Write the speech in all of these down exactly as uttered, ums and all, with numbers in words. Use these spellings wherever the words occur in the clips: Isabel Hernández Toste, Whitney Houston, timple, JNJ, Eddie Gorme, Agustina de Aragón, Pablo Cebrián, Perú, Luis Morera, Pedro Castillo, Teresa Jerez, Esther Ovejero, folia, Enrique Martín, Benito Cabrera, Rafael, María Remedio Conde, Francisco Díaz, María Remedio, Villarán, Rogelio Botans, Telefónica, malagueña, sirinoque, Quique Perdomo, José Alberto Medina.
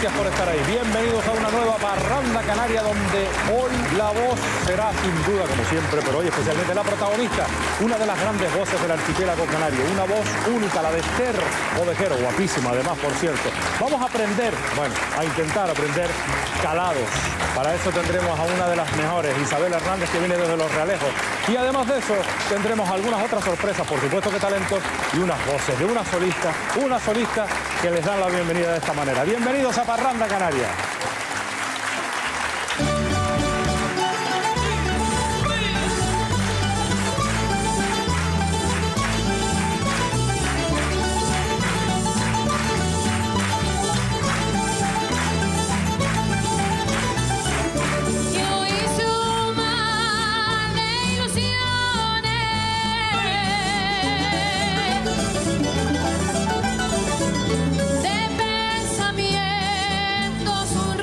gracias por estar ahí. Bienvenidos a una nueva Parranda Canaria, donde hoy la voz será sin duda, como siempre, pero hoy especialmente la protagonista, una de las grandes voces del archipiélago canario, una voz única, la de Esther Ovejero, guapísima además, por cierto. Vamos a aprender, bueno, a intentar aprender calados. Para eso tendremos a una de las mejores, Isabel Hernández, que viene desde Los Realejos. Y además de eso, tendremos algunas otras sorpresas, por supuesto que talentos, y unas voces de una solista, una solista que les dan la bienvenida de esta manera. Bienvenidos a Parranda Canaria. Son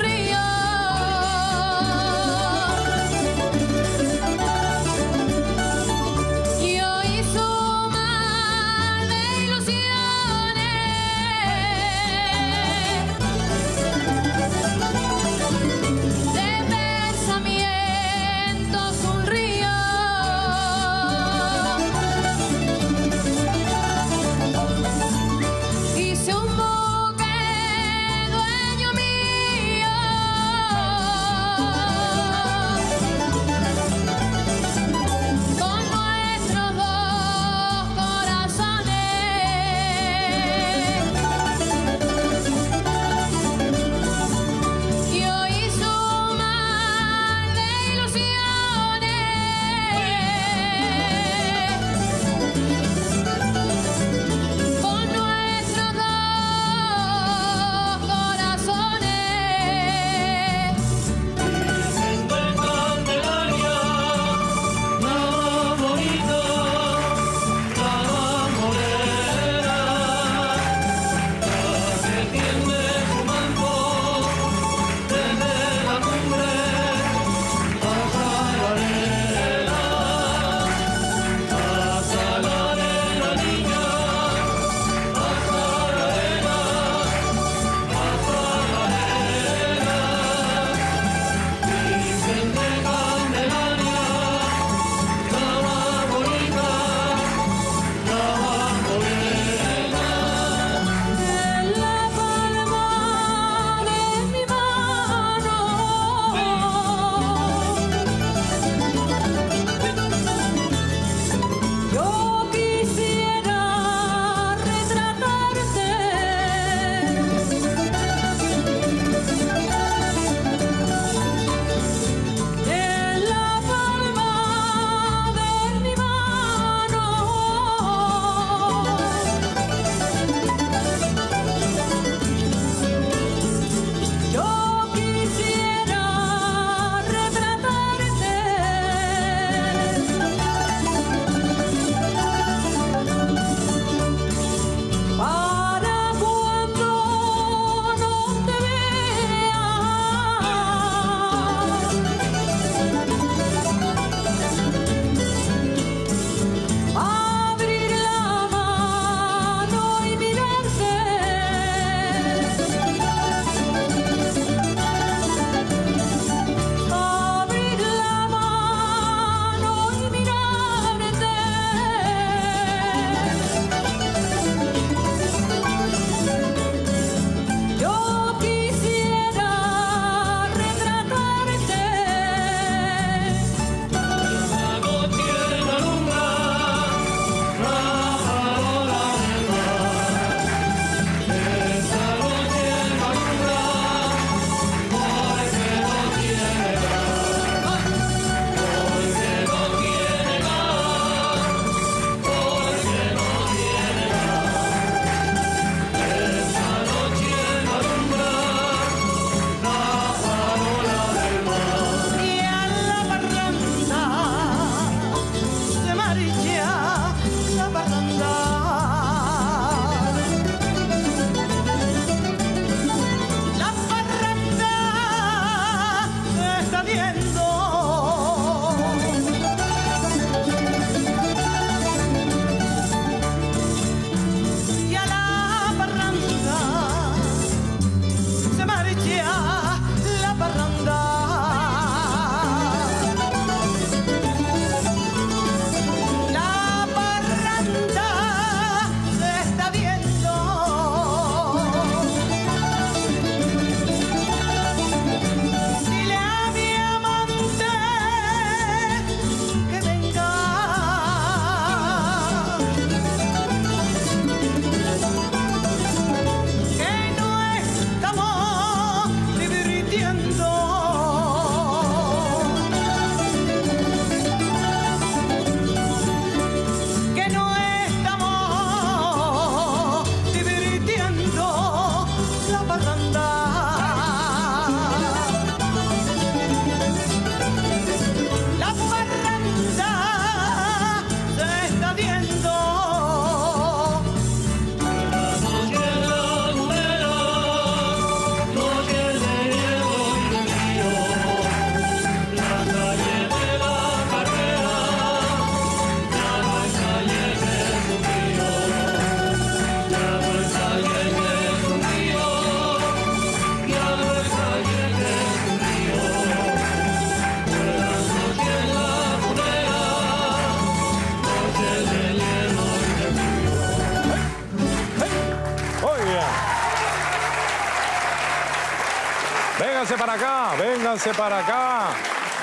vénganse para acá, vénganse para acá,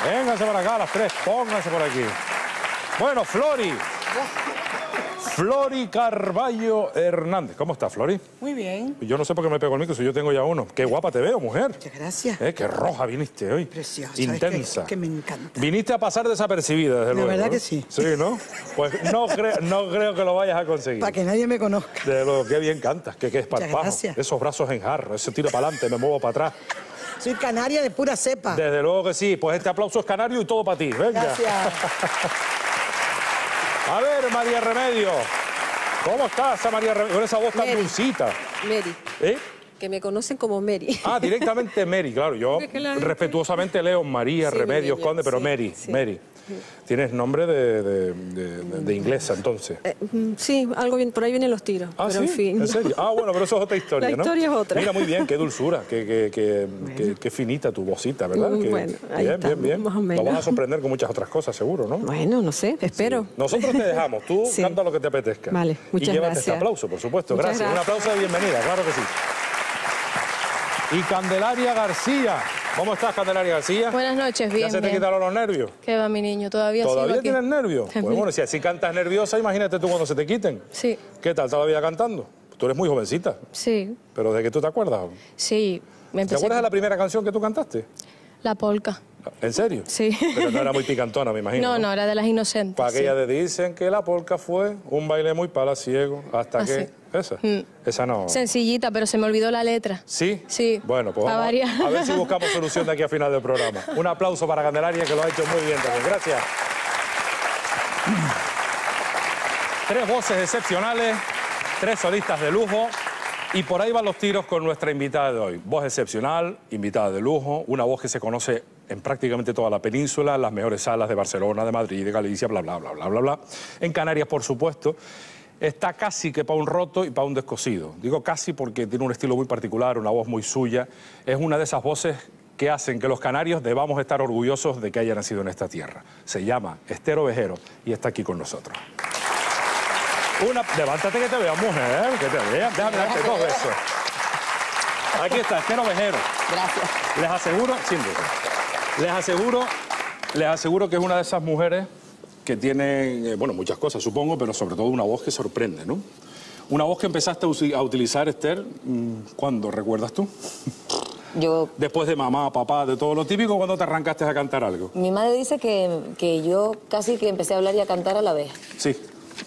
vénganse para acá, las tres, pónganse por aquí. Bueno, Flori. Flori Carballo Hernández. ¿Cómo está, Flori? Muy bien. Yo no sé por qué me pegó el micro, si yo tengo ya uno. Qué guapa te veo, mujer. Muchas gracias. Eh, qué roja viniste hoy. Preciosa. Intensa. Es que, es que me encanta. Viniste a pasar desapercibida, desde luego. La verdad que sí. Sí, ¿no? Pues no, cre no creo que lo vayas a conseguir. Para que nadie me conozca. De lo que bien cantas, que, que es para abajo. Esos brazos en jarro, ese tiro para adelante, me muevo para atrás. Soy canaria de pura cepa. Desde luego que sí. Pues este aplauso es canario y todo para ti. Venga. Gracias. A ver, María Remedio, ¿cómo estás, María Remedio? Con esa voz tan Mary. dulcita. Mary. ¿Eh? Que me conocen como Mary. Ah, directamente Mary, claro. Yo respetuosamente leo María sí, Remedio Conde, pero sí, Mary, sí. Mary. ¿Tienes nombre de, de, de, de inglesa, entonces? Eh, sí, algo bien, por ahí vienen los tiros. Ah, pero ¿sí? En fin. ¿En serio? Ah, bueno, pero eso es otra historia, ¿no? La historia ¿no? es otra. Mira, muy bien, qué dulzura, qué, qué, qué, bueno. qué, qué finita tu vocita, ¿verdad? Bueno, que, ahí bien, está, bien, bien. Más o menos. Nos vas a sorprender con muchas otras cosas, seguro, ¿no? Bueno, no sé, espero. Sí. Nosotros te dejamos, tú sí. canta lo que te apetezca. Vale, muchas gracias. Y llévate gracias. este aplauso, por supuesto. Gracias. gracias. Un aplauso de bienvenida, claro que sí. Y Candelaria García. ¿Cómo estás, Candelaria García? Buenas noches, bien. ¿Ya se te bien. quitaron los nervios? ¿Qué va, mi niño? Todavía ¿Todavía tienes nervios? Pues bueno, si así cantas nerviosa, imagínate tú cuando se te quiten. Sí. ¿Qué tal? ¿Todavía cantando? Tú eres muy jovencita. Sí. ¿Pero de qué tú te acuerdas? Sí. Me empecé ¿Te acuerdas con... de la primera canción que tú cantaste? La polca. ¿En serio? Sí. Pero no era muy picantona, me imagino. No, no, no era de las inocentes. Para aquella sí. de dicen que la polca fue un baile muy palaciego, hasta ah, que... Sí. ¿Esa? Mm. Esa no... Sencillita, pero se me olvidó la letra. ¿Sí? Sí. Bueno, pues vamos a, a ver si buscamos solución de aquí a final del programa. Un aplauso para Candelaria, que lo ha hecho muy bien también. Gracias. Tres voces excepcionales, tres solistas de lujo... Y por ahí van los tiros con nuestra invitada de hoy. Voz excepcional, invitada de lujo, una voz que se conoce en prácticamente toda la península, en las mejores salas de Barcelona, de Madrid, de Galicia, bla, bla, bla, bla, bla, bla. En Canarias, por supuesto, está casi que para un roto y para un descosido. Digo casi porque tiene un estilo muy particular, una voz muy suya. Es una de esas voces que hacen que los canarios debamos estar orgullosos de que haya nacido en esta tierra. Se llama Esther Ovejero y está aquí con nosotros. Una... Levántate que te vea, mujer, ¿eh? que te vea. Déjame darte dos besos. Aquí está, Esther Ovejero. Gracias. Les aseguro, sin duda, les aseguro, les aseguro que es una de esas mujeres que tienen, eh, bueno, muchas cosas, supongo, pero sobre todo una voz que sorprende, ¿no? Una voz que empezaste a utilizar, Esther, ¿cuándo recuerdas tú? Yo... Después de mamá, papá, de todo lo típico, ¿cuándo te arrancaste a cantar algo? Mi madre dice que, que yo casi que empecé a hablar y a cantar a la vez. Sí.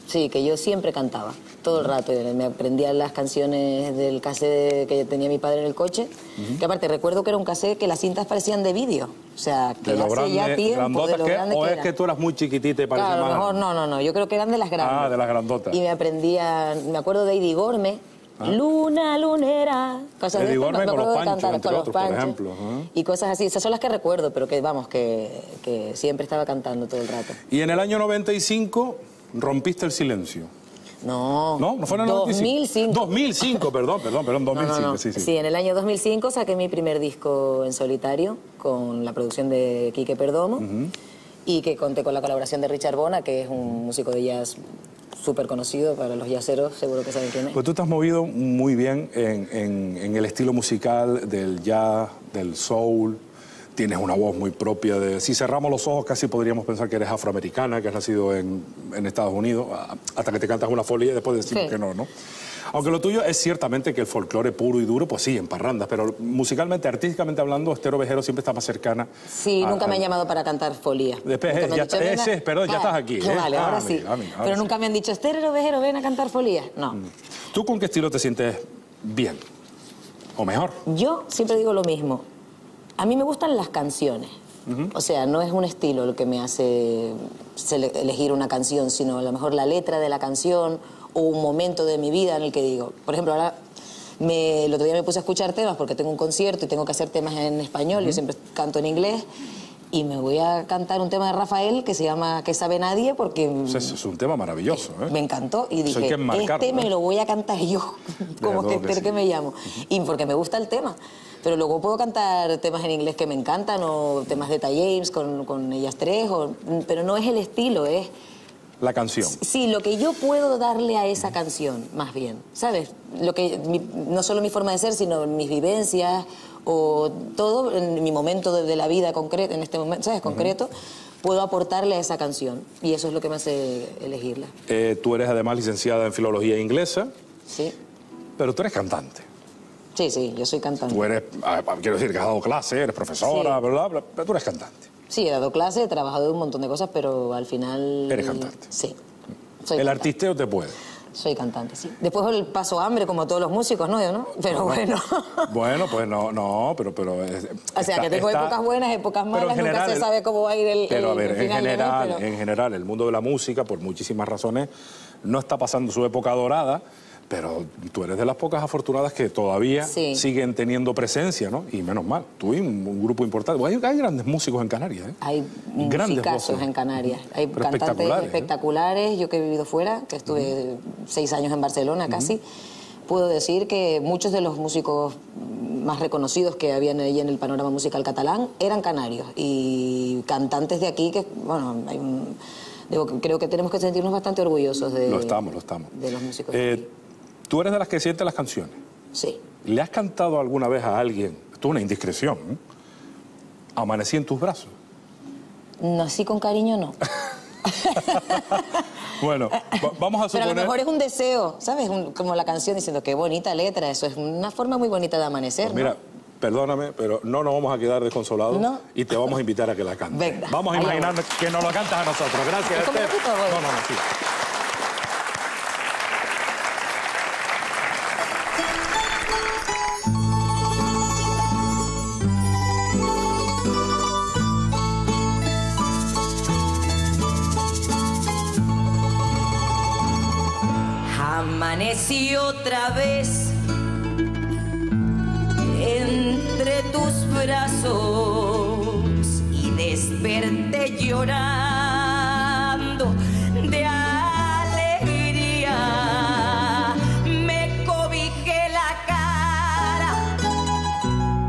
Sí, que yo siempre cantaba, todo el rato. Me aprendía las canciones del cassette que tenía mi padre en el coche. Uh-huh. Que aparte, recuerdo que era un cassette que las cintas parecían de vídeo. O sea, que de lo grande, ya tiempo, de lo que, grande ¿O que es que tú eras muy chiquitita y parecía claro, mejor, no, no, no. Yo creo que eran de las grandes. Ah, de las grandotas. Y me aprendía, me acuerdo de Eddie Gorme. Ah. Luna, lunera. Cosas Eddie Gorme con los Panchos, cantar, entre con otros, los Panchos, por ejemplo. Uh-huh. Y cosas así. Esas son las que recuerdo, pero que, vamos, que, que siempre estaba cantando todo el rato. Y en el año noventa y cinco... rompiste el silencio. No. ¿No? ¿No fue en el dos mil cinco? dos mil cinco, perdón, perdón, perdón, dos mil cinco. No, no, no. Sí, sí. Sí, en el año dos mil cinco saqué mi primer disco en solitario con la producción de Quique Perdomo. Uh-huh. Y que conté con la colaboración de Richard Bona, que es un músico de jazz súper conocido para los jazzeros, seguro que saben quién es. Pues tú te has movido muy bien en, en, en el estilo musical del jazz, del soul... Tienes una voz muy propia de... Si cerramos los ojos casi podríamos pensar que eres afroamericana, que has nacido en, en Estados Unidos, hasta que te cantas una folia y después decimos sí. que no, ¿no? Aunque lo tuyo es ciertamente que el folclore puro y duro, pues sí, en parrandas, pero musicalmente, artísticamente hablando, Esther Ovejero siempre está más cercana. Sí, a, nunca me han llamado para cantar folia. Después, es, ya, dicho, ese es, perdón, ah, ya estás aquí. No, ¿eh? Vale, ah, ahora sí. Mira, mira, ahora pero sí. nunca me han dicho, Esther Ovejero, ven a cantar folia. No. ¿Tú con qué estilo te sientes bien? ¿O mejor? Yo siempre digo lo mismo. A mí me gustan las canciones, uh-huh. o sea, no es un estilo lo que me hace elegir una canción, sino a lo mejor la letra de la canción o un momento de mi vida en el que digo, por ejemplo, ahora me, el otro día me puse a escuchar temas porque tengo un concierto y tengo que hacer temas en español, uh-huh. yo siempre canto en inglés y me voy a cantar un tema de Rafael que se llama Que sabe nadie porque... Pues eso es un tema maravilloso, ¿eh? Me encantó y dije, marcar, este ¿no? me lo voy a cantar yo, como que Esther que, sí. que me llamo, uh-huh. y porque me gusta el tema. Pero luego puedo cantar temas en inglés que me encantan o temas de Ty James con, con ellas tres, o, pero no es el estilo, es... La canción. Sí, lo que yo puedo darle a esa canción, más bien, ¿sabes? Lo que, mi, no solo mi forma de ser, sino mis vivencias o todo en mi momento de, de la vida concreto, en este momento, ¿sabes? Concreto, uh-huh. puedo aportarle a esa canción y eso es lo que me hace elegirla. Eh, tú eres además licenciada en filología inglesa. Sí. Pero tú eres cantante. Sí, sí, yo soy cantante. Tú eres, quiero decir que has dado clase, eres profesora, sí. bla, bla, bla, tú eres cantante. Sí, he dado clase, he trabajado en un montón de cosas, pero al final... Eres cantante. Sí. Soy El cantante. Artisteo te puede. Soy cantante, sí. Después paso hambre como todos los músicos, ¿no? Yo, ¿no? Pero no, bueno. Bueno, pues no, no, pero... pero es, o está, sea, que tengo está, épocas buenas, épocas malas, general, nunca se el, sabe cómo va a ir el... Pero el, a ver, el en, general, mes, pero... en general, el mundo de la música, por muchísimas razones, no está pasando su época dorada, pero tú eres de las pocas afortunadas que todavía sí. siguen teniendo presencia, ¿no? Y menos mal, tú y un, un grupo importante. Hay, hay grandes músicos en Canarias, ¿eh? Hay grandes músicos en Canarias. Hay pero cantantes espectaculares. espectaculares. ¿Eh? Yo que he vivido fuera, que estuve uh-huh. seis años en Barcelona casi, uh-huh. puedo decir que muchos de los músicos más reconocidos que habían ahí en el panorama musical catalán eran canarios. Y cantantes de aquí que, bueno, hay un, digo, creo que tenemos que sentirnos bastante orgullosos de... Lo estamos, lo estamos. ...de los músicos eh, de aquí. Tú eres de las que siente las canciones. Sí. ¿Le has cantado alguna vez a alguien, esto es una indiscreción, ¿eh? Amanecí en tus brazos? No, así con cariño no. Bueno, va vamos a suponer... Pero a lo mejor es un deseo, ¿sabes? Un, como la canción diciendo, qué bonita letra, eso es una forma muy bonita de amanecer, pues mira, ¿no? Perdóname, pero no nos vamos a quedar desconsolados no. y te vamos a invitar a que la cantes. Venga. Vamos a imaginar que nos lo cantas a nosotros. Gracias, Esther. No, no, no, sí. Amanecí otra vez entre tus brazos y desperté llorando de alegría. Me cobijé la cara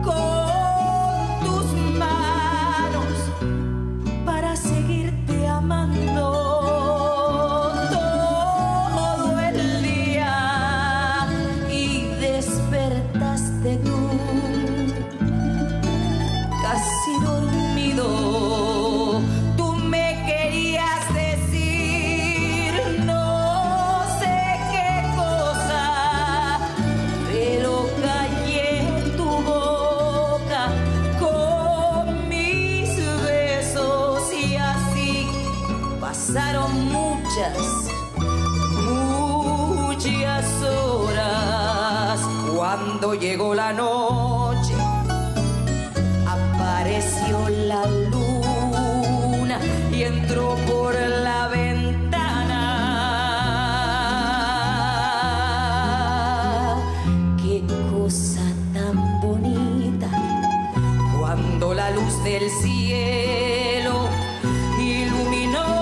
con tus manos para seguirte amando. Cuando llegó la noche, apareció la luna y entró por la ventana. Qué cosa tan bonita, cuando la luz del cielo iluminó.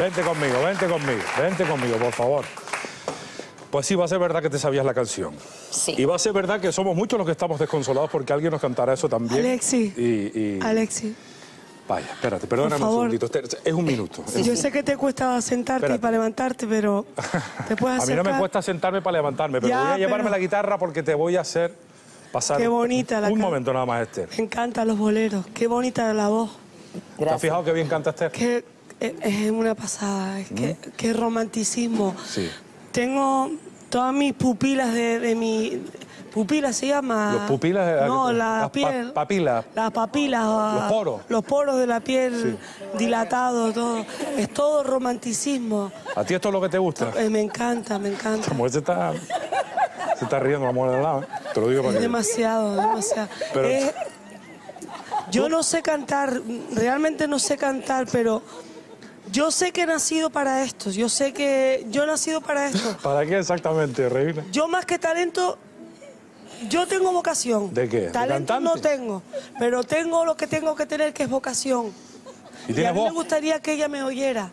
Vente conmigo, vente conmigo, vente conmigo, por favor. Pues sí, va a ser verdad que te sabías la canción. Sí. Y va a ser verdad que somos muchos los que estamos desconsolados porque alguien nos cantará eso también. Alexi. Y, y... Alexi. Vaya, espérate, perdóname un segundito. Es un minuto. Sí, yo sé que te cuesta sentarte espérate. y para levantarte, pero te puedes acercar. A mí no me cuesta sentarme para levantarme, pero ya, voy a llevarme pero... la guitarra porque te voy a hacer pasar qué bonita la un can... momento nada más, Esther. Me encantan los boleros, qué bonita la voz. Gracias. ¿Te has fijado qué bien canta Esther? Qué... es una pasada, es que, ¿Mm? Qué romanticismo. Sí. Tengo todas mis pupilas de, de mi... ¿Pupila se llama? ¿Los pupilas? No, la las piel. Pa papilas. Las papilas. Los poros. Los poros de la piel, sí. Dilatados, todo. Es todo romanticismo. ¿A ti esto es lo que te gusta? Eh, me encanta, me encanta. Esta mujer se está, se está riendo la mujer de al lado, ¿eh? Te lo digo para que... Demasiado, demasiado. Pero... Eh, yo no sé cantar, realmente no sé cantar, pero... Yo sé que he nacido para esto, yo sé que... Yo he nacido para esto. ¿Para qué exactamente, Regina? Yo más que talento... Yo tengo vocación. ¿De qué? Talento ¿De no tengo, pero tengo lo que tengo que tener, que es vocación. Y, y a mí voz? me gustaría que ella me oyera.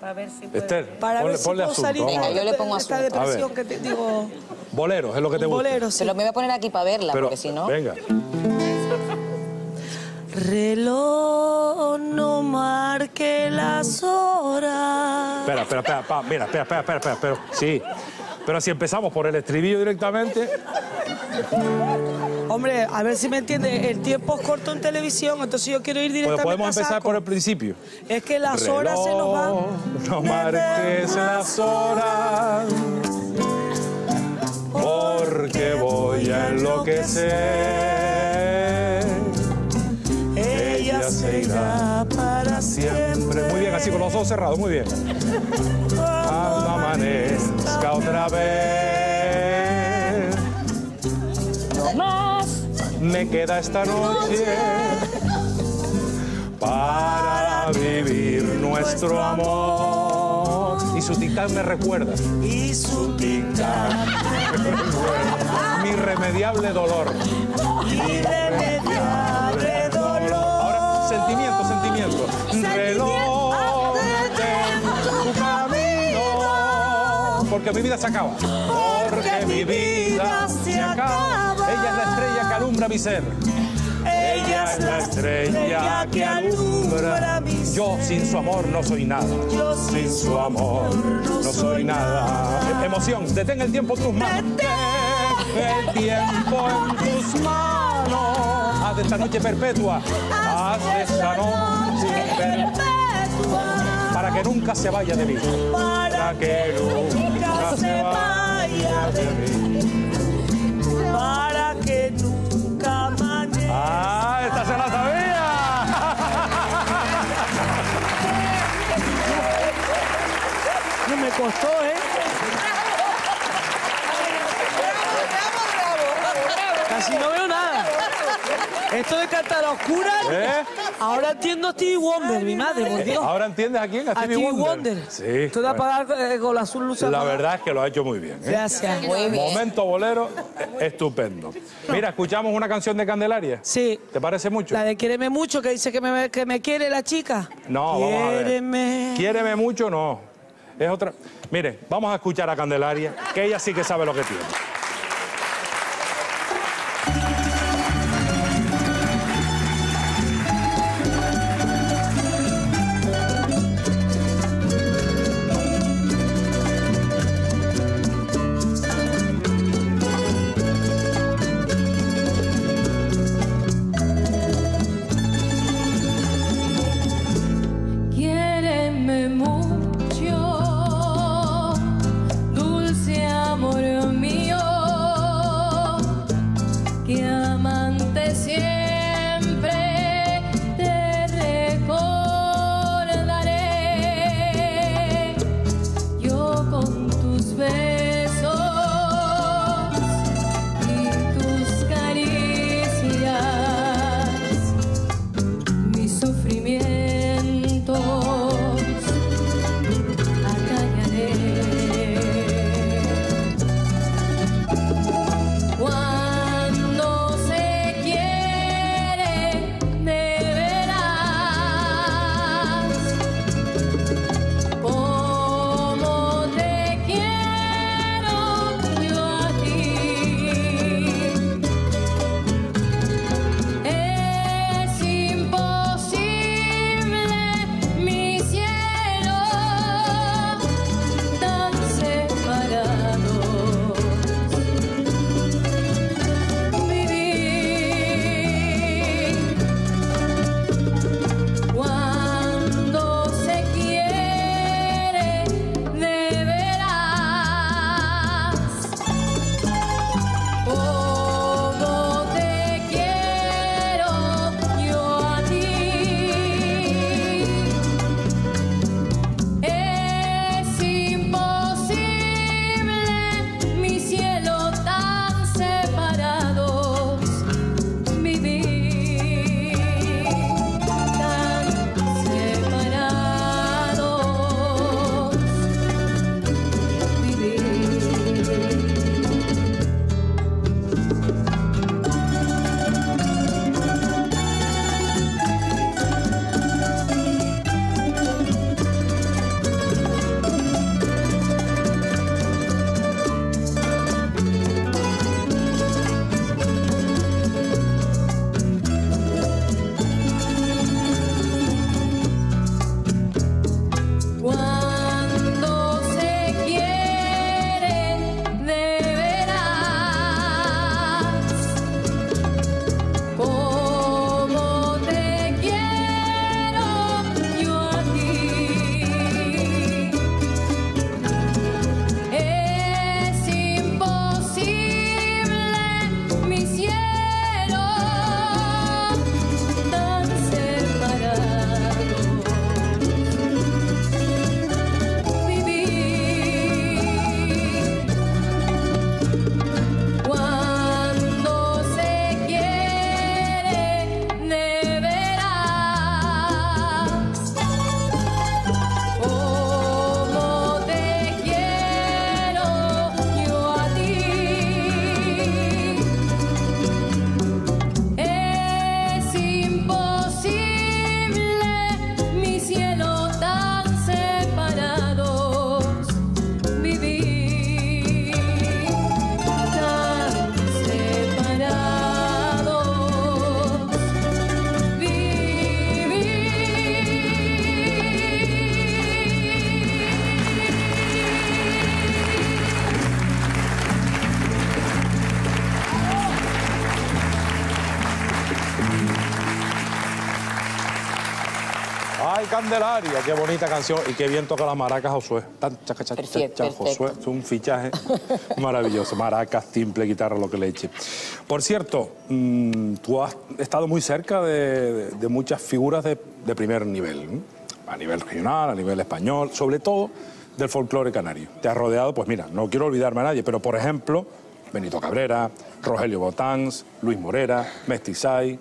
Para ver si puedo. Esther, para ponle, ver si ponle puedo azul, salir venga, de, yo le pongo esta azul. depresión que te digo. Boleros, es lo que te gusta. Boleros, sí. Pero me voy a poner aquí para verla, pero, porque si no... Venga. Reloj, no marque las horas. Espera, espera, espera, pa, mira, espera, espera, espera, espera, espera. Sí. Pero si empezamos por el estribillo directamente... Hombre, a ver si me entiende. El tiempo es corto en televisión, entonces yo quiero ir directamente a saco. Podemos empezar por el principio. Es que las Reloj, horas se nos van. No marques las horas, porque voy a enloquecer. Ella se irá para siempre. Muy bien, así con los ojos cerrados, muy bien. Cuando amanezca otra vez, no más me queda esta noche para vivir nuestro amor. Y su tic-tac me recuerda. Y su tic-tac me recuerda mi irremediable dolor. Irremediable dolor. Ahora, sentimiento, sentimiento. Reloj. Porque mi vida se acaba. Porque, Porque mi vida, vida se acaba. acaba. Ella es la estrella que alumbra mi ser. Ella, Ella es la estrella que alumbra mi ser. Yo sin su amor no soy nada. Yo sin su amor no soy nada. nada. Emoción, detén el tiempo en tus manos. Detén el tiempo en tus manos. Haz de esta noche perpetua. Haz de esta noche perpetua. Para que nunca se vaya de mí. Para que nunca se vaya de mí. Para que nunca amanezca. ¡Ah, esta se la sabía! No me costó, ¿eh? Casi no veo nada. Esto de cantar a oscuras... ¿Eh? Ahora entiendo a Stevie Wonder, mi madre, por Dios. ¿Ahora entiendes a quién? A Stevie Wonder. Wonder. Sí. Tú bueno. para dar eh, con la azul luz. La verdad es que lo ha hecho muy bien, ¿eh? Gracias. Muy bien. Momento bolero estupendo. Mira, escuchamos una canción de Candelaria. Sí. ¿Te parece mucho? La de Quiéreme Mucho, que dice que me, que me quiere la chica. No, Quiéreme. vamos a ver. Quiéreme Mucho, no. Es otra... Mire, vamos a escuchar a Candelaria, que ella sí que sabe lo que tiene. Mucho, dulce amor mío. ¡Ay, Candelaria! Qué bonita canción y qué bien toca la maraca Josué. Perfecto. Josué es un fichaje maravilloso. Maracas, timple, guitarra, lo que le eche. Por cierto, mmm, tú has estado muy cerca de, de, de muchas figuras de, de primer nivel, ¿eh? A nivel regional, a nivel español, sobre todo del folclore canario. Te has rodeado, pues mira, no quiero olvidarme a nadie, pero por ejemplo, Benito Cabrera, Rogelio Botans, Luis Morera, Mestizai.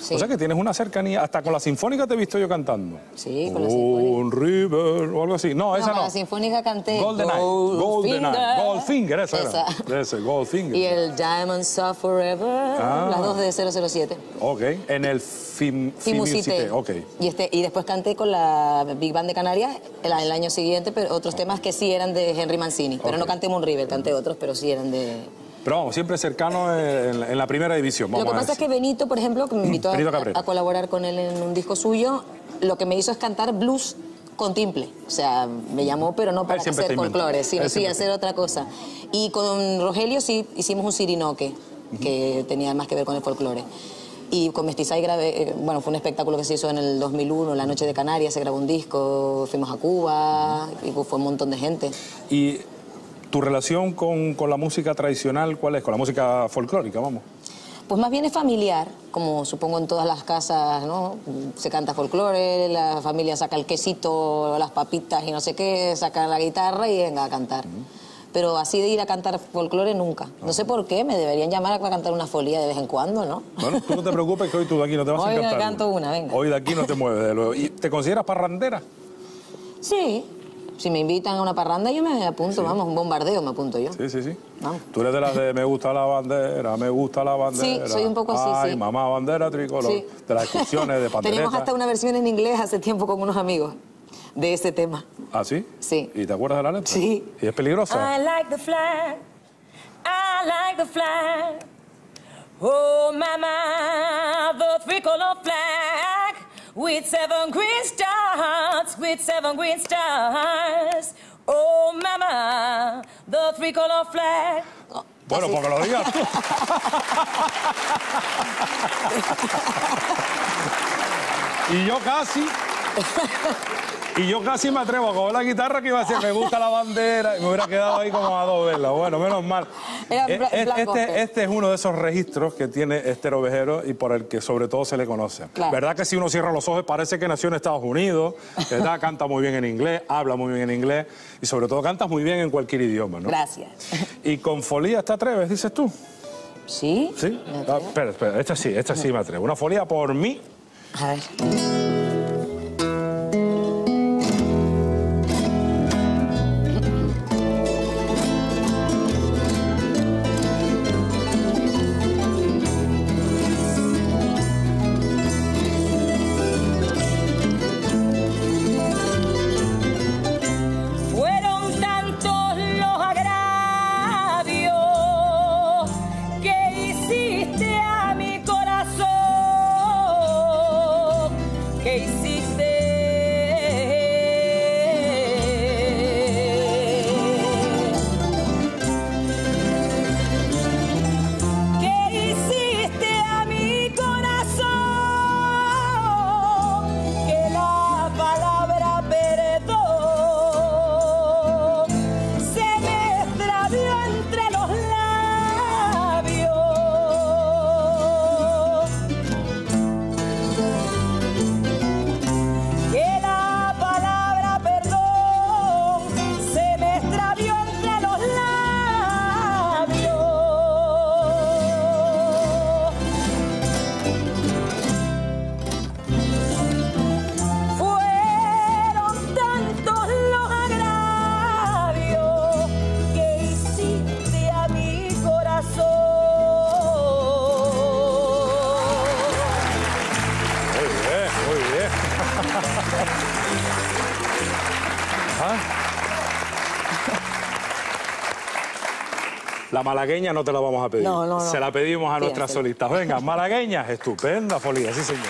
Sí. O sea que tienes una cercanía, hasta con la sinfónica te he visto yo cantando. Sí, con la sinfónica. Un River o algo así. No, no esa no. Con la sinfónica canté Golden Eye. Golden Eye. Goldfinger, esa, esa era. Ese, Goldfinger. Y el Diamonds Are Forever, ah. las dos de cero cero siete. Ok, en el film, Fimusite. Ok. Y, este, y después canté con la Big Band de Canarias el, el año siguiente, pero otros temas que sí eran de Henry Mancini. Okay. Pero no canté Moon River, canté otros, pero sí eran de... Pero vamos, siempre cercano en, en la primera división. Vamos, lo que pasa es que Benito, por ejemplo, que me invitó a, a colaborar con él en un disco suyo, lo que me hizo es cantar blues con timple. O sea, me llamó, pero no para hacer folclore, sino sí hacer otra cosa. Y con Rogelio sí hicimos un sirinoque, uh-huh. que tenía más que ver con el folclore. Y con Mestizai grabé, bueno, fue un espectáculo que se hizo en el dos mil uno, la noche de Canarias, se grabó un disco, fuimos a Cuba, uh-huh. y fue un montón de gente. Y... ¿Tu relación con, con la música tradicional cuál es? Con la música folclórica, vamos. Pues más bien es familiar, como supongo en todas las casas, ¿no? Se canta folclore, la familia saca el quesito, las papitas y no sé qué, saca la guitarra y venga a cantar. Uh-huh. Pero así de ir a cantar folclore nunca. Uh-huh. No sé por qué, me deberían llamar a cantar una folia de vez en cuando, ¿no? Bueno, tú no te preocupes que hoy tú de aquí no te vas hoy a cantar. Hoy no canto una, venga. Hoy de aquí no te mueves, de luego. ¿Y te consideras parrandera? Sí. Si me invitan a una parranda, yo me apunto, sí. vamos, un bombardeo me apunto yo. Sí, sí, sí. Vamos. Tú eres de las de me gusta la bandera, me gusta la bandera. Sí, soy un poco así, ay, sí. mamá, bandera, tricolor. Sí. De las excursiones de pandereta. Tenemos hasta una versión en inglés hace tiempo con unos amigos de ese tema. ¿Ah, sí? Sí. ¿Y te acuerdas de la letra? Sí. ¿Y es peligrosa? I like the flag, I like the flag. Oh, mamá, the tricolor flag. With seven green stars, with seven green stars. Oh, mama, the tricolor flag. Oh, bueno, así. Porque lo digas tú. Y yo casi... Y yo casi me atrevo a coger la guitarra que iba a decir, me gusta la bandera, y me hubiera quedado ahí como a dos velas. Bueno, menos mal. Este, este, este es uno de esos registros que tiene Esther Ovejero y por el que sobre todo se le conoce. Claro. ¿Verdad que si uno cierra los ojos parece que nació en Estados Unidos? ¿Verdad? Canta muy bien en inglés, habla muy bien en inglés y sobre todo cantas muy bien en cualquier idioma, ¿no? Gracias. ¿Y con folía te atreves, dices tú? Sí. ¿Sí? Ah, espera, espera, esta sí, esta sí me atrevo. Una folía por mí. A ver... La malagueña no te la vamos a pedir, no, no, no. se la pedimos a sí, nuestras sí. solistas. Venga, malagueñas, estupenda folía, sí señor.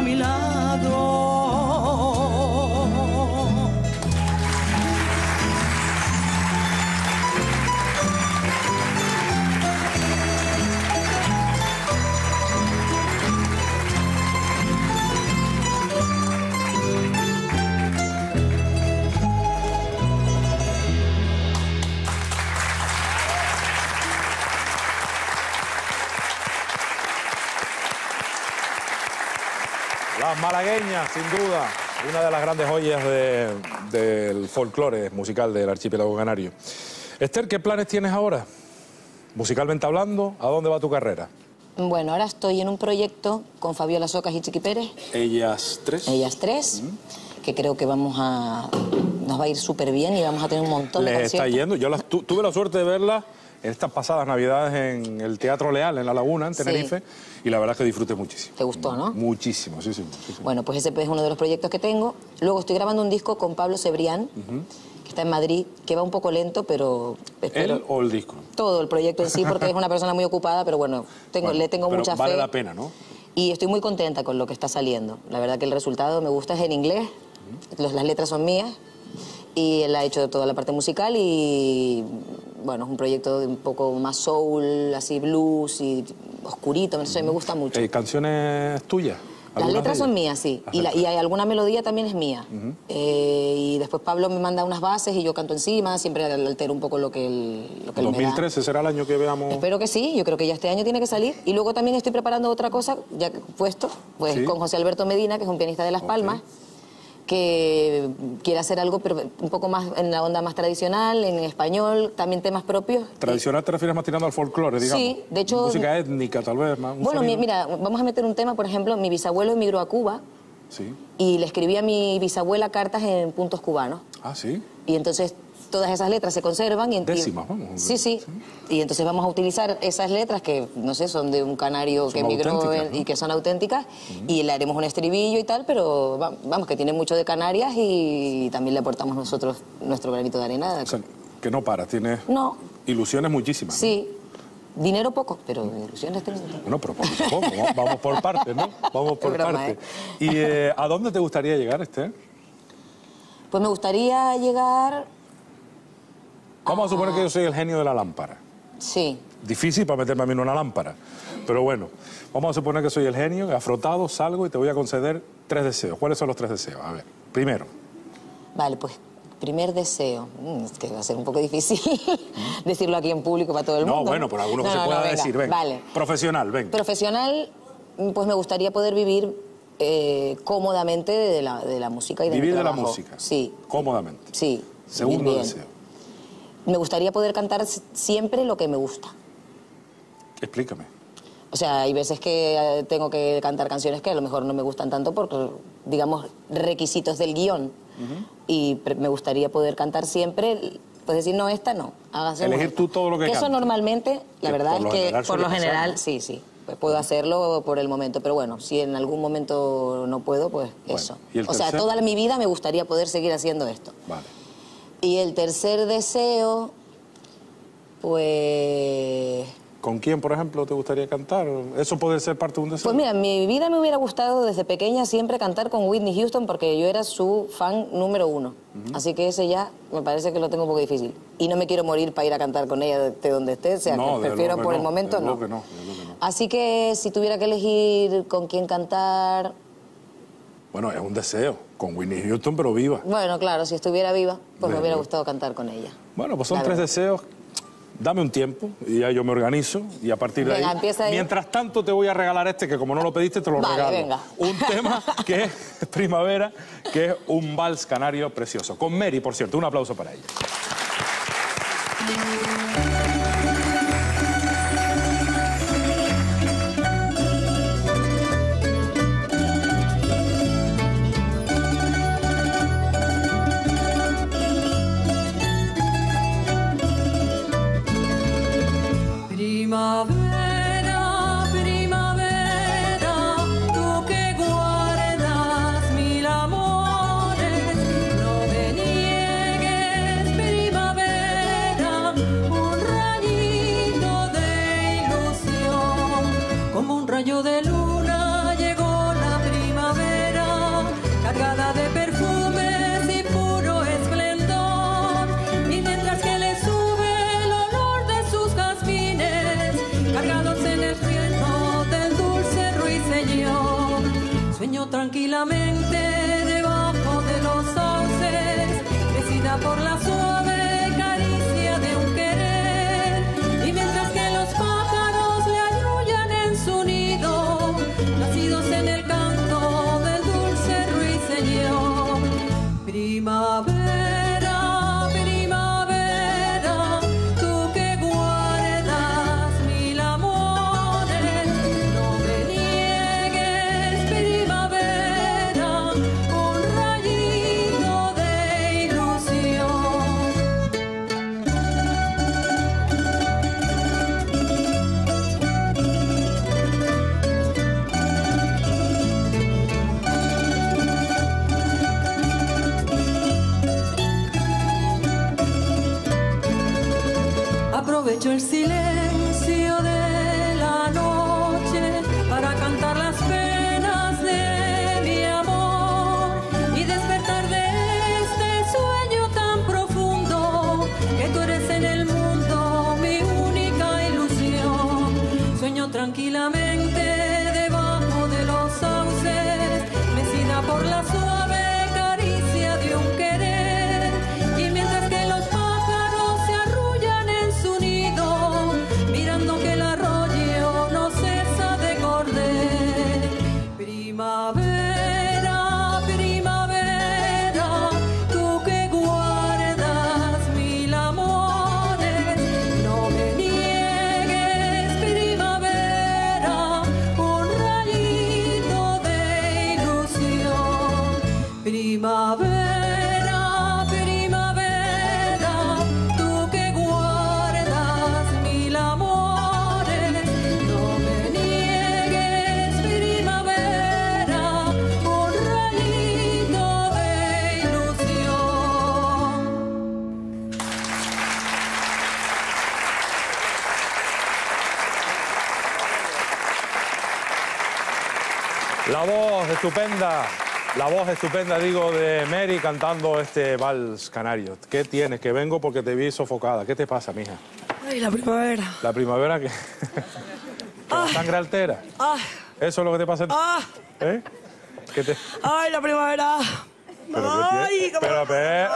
a mi lado. Malagueña, sin duda, una de las grandes joyas de, del folclore musical del archipiélago canario. Esther, ¿qué planes tienes ahora? Musicalmente hablando, ¿a dónde va tu carrera? Bueno, ahora estoy en un proyecto con Fabiola Socas y Chiqui Pérez. Ellas tres. Ellas tres, mm. que creo que vamos a... nos va a ir súper bien y vamos a tener un montón de conciertos. Les está yendo, yo las, tu, tuve la suerte de verlas en estas pasadas navidades en el Teatro Leal, en La Laguna, en Tenerife, sí. Y la verdad es que disfruté muchísimo. ¿Te gustó, no? Muchísimo, sí, sí. Muchísimo. Bueno, pues ese es uno de los proyectos que tengo. Luego estoy grabando un disco con Pablo Cebrián, uh-huh. que está en Madrid, que va un poco lento, pero... espero... ¿Él o el disco? Todo el proyecto en sí, porque es una persona muy ocupada, pero bueno, tengo, bueno le tengo pero mucha vale fe. Vale la pena, ¿no? Y estoy muy contenta con lo que está saliendo. La verdad que el resultado me gusta, es en inglés, uh-huh. Los, las letras son mías, y él ha hecho toda la parte musical y... bueno, es un proyecto de un poco más soul, así blues y oscurito, no sé, me gusta mucho. Eh, ¿Canciones tuyas? Las letras son mías, sí. Y, la, y hay alguna melodía también es mía. Uh-huh. eh, y después Pablo me manda unas bases y yo canto encima, siempre altero un poco lo que él, lo que él me da. ¿dos mil trece será el año que veamos? Espero que sí, yo creo que ya este año tiene que salir. Y luego también estoy preparando otra cosa, ya puesto, pues ¿sí? Con José Alberto Medina, que es un pianista de Las Palmas. Okay. Que quiere hacer algo pero un poco más en la onda más tradicional, en español, también temas propios. ¿Tradicional te refieres más tirando al folclore, digamos? Sí, de hecho... música étnica, tal vez, más. Bueno, mi, mira, vamos a meter un tema, por ejemplo, mi bisabuelo emigró a Cuba. Sí. Y le escribí a mi bisabuela cartas en puntos cubanos. Ah, sí. Y entonces todas esas letras se conservan. Y, décimas, vamos. Sí, sí, sí. Y entonces vamos a utilizar esas letras que, no sé, son de un canario son que emigró en, ¿no? y que son auténticas. Uh-huh. Y le haremos un estribillo y tal, pero va, vamos, que tiene mucho de Canarias y también le aportamos nosotros nuestro granito de arena. O sea, que no para, tienes no. ilusiones muchísimas. Sí. ¿No? Dinero poco, pero ilusiones tenemos. Bueno, pero poco, poco. Vamos por partes, ¿no? Vamos por partes. ¿Eh? ¿Y eh, a dónde te gustaría llegar, Esther? Pues me gustaría llegar... Vamos a suponer que yo soy el genio de la lámpara. Sí. Difícil para meterme a mí en una lámpara. Pero bueno, vamos a suponer que soy el genio, que afrotado, salgo y te voy a conceder tres deseos. ¿Cuáles son los tres deseos? A ver, primero. Vale, pues, primer deseo. Mm, es que va a ser un poco difícil decirlo aquí en público para todo el no, mundo. Bueno, ¿no? Por algunos no, que no, se pueda no, decir. Venga, vale. Profesional, venga. Profesional, pues me gustaría poder vivir... Eh, cómodamente de la, de la música y de vivir mi trabajo. De la música. Sí. Cómodamente. Sí. Segundo deseo. Me gustaría poder cantar siempre lo que me gusta. Explícame. O sea, hay veces que tengo que cantar canciones que a lo mejor no me gustan tanto por, digamos, requisitos del guión. Uh-huh. Y me gustaría poder cantar siempre, pues decir, no, esta no. Hágase elegir esta. Tú todo lo que cantas. Eso normalmente, la que verdad es que por lo general, pasar. Sí, sí. Puedo hacerlo por el momento, pero bueno, si en algún momento no puedo, pues bueno, eso. O tercer... sea, toda mi vida me gustaría poder seguir haciendo esto. Vale. Y el tercer deseo, pues... ¿Con quién, por ejemplo, te gustaría cantar? ¿Eso puede ser parte de un deseo? Pues mira, en mi vida me hubiera gustado desde pequeña siempre cantar con Whitney Houston porque yo era su fan número uno. Uh-huh. Así que ese ya me parece que lo tengo un poco difícil. Y no me quiero morir para ir a cantar con ella de donde esté, o sea, no, que prefiero por no, el momento no. Que no, que no. Así que si tuviera que elegir con quién cantar... Bueno, es un deseo, con Whitney Houston, pero viva. Bueno, claro, si estuviera viva, pues de me hubiera gustado cantar con ella. Bueno, pues son la tres verdad. Deseos... Dame un tiempo y ya yo me organizo y a partir de venga, ahí, ahí... Mientras tanto te voy a regalar este, que como no lo pediste te lo vale, regalo. Venga. Un tema que es Primavera, que es un vals canario precioso. Con Mary, por cierto, un aplauso para ella. Primavera, primavera, tú que guardas mil amores, no me niegues, primavera. tranquilamente debajo de los sauces, crecida por la suave caricia de un querer. Y mientras que los pájaros le ayudan en su nido, nacidos en el canto del dulce ruiseñor. Primavera. Aprovecho el silencio de la noche para cantar las penas de mi amor y despertar de este sueño tan profundo que tú eres en el mundo mi única ilusión. Sueño tranquilamente debajo de los sauces, mecida por la suave caricia de un querer. Y mientras que los primavera, primavera, tú que guardas mil amores, no me niegues, primavera, un rayito de ilusión, primavera. La voz estupenda, la voz estupenda, digo, de Mary cantando este vals canario. ¿Qué tienes? Que vengo porque te vi sofocada. ¿Qué te pasa, mija? Ay, la primavera. ¿La primavera qué? La sangre altera. Ay. ¿Eso es lo que te pasa? Ay. ¿Eh? ¿Qué te... Ay, la primavera. Pero, ay, qué primavera.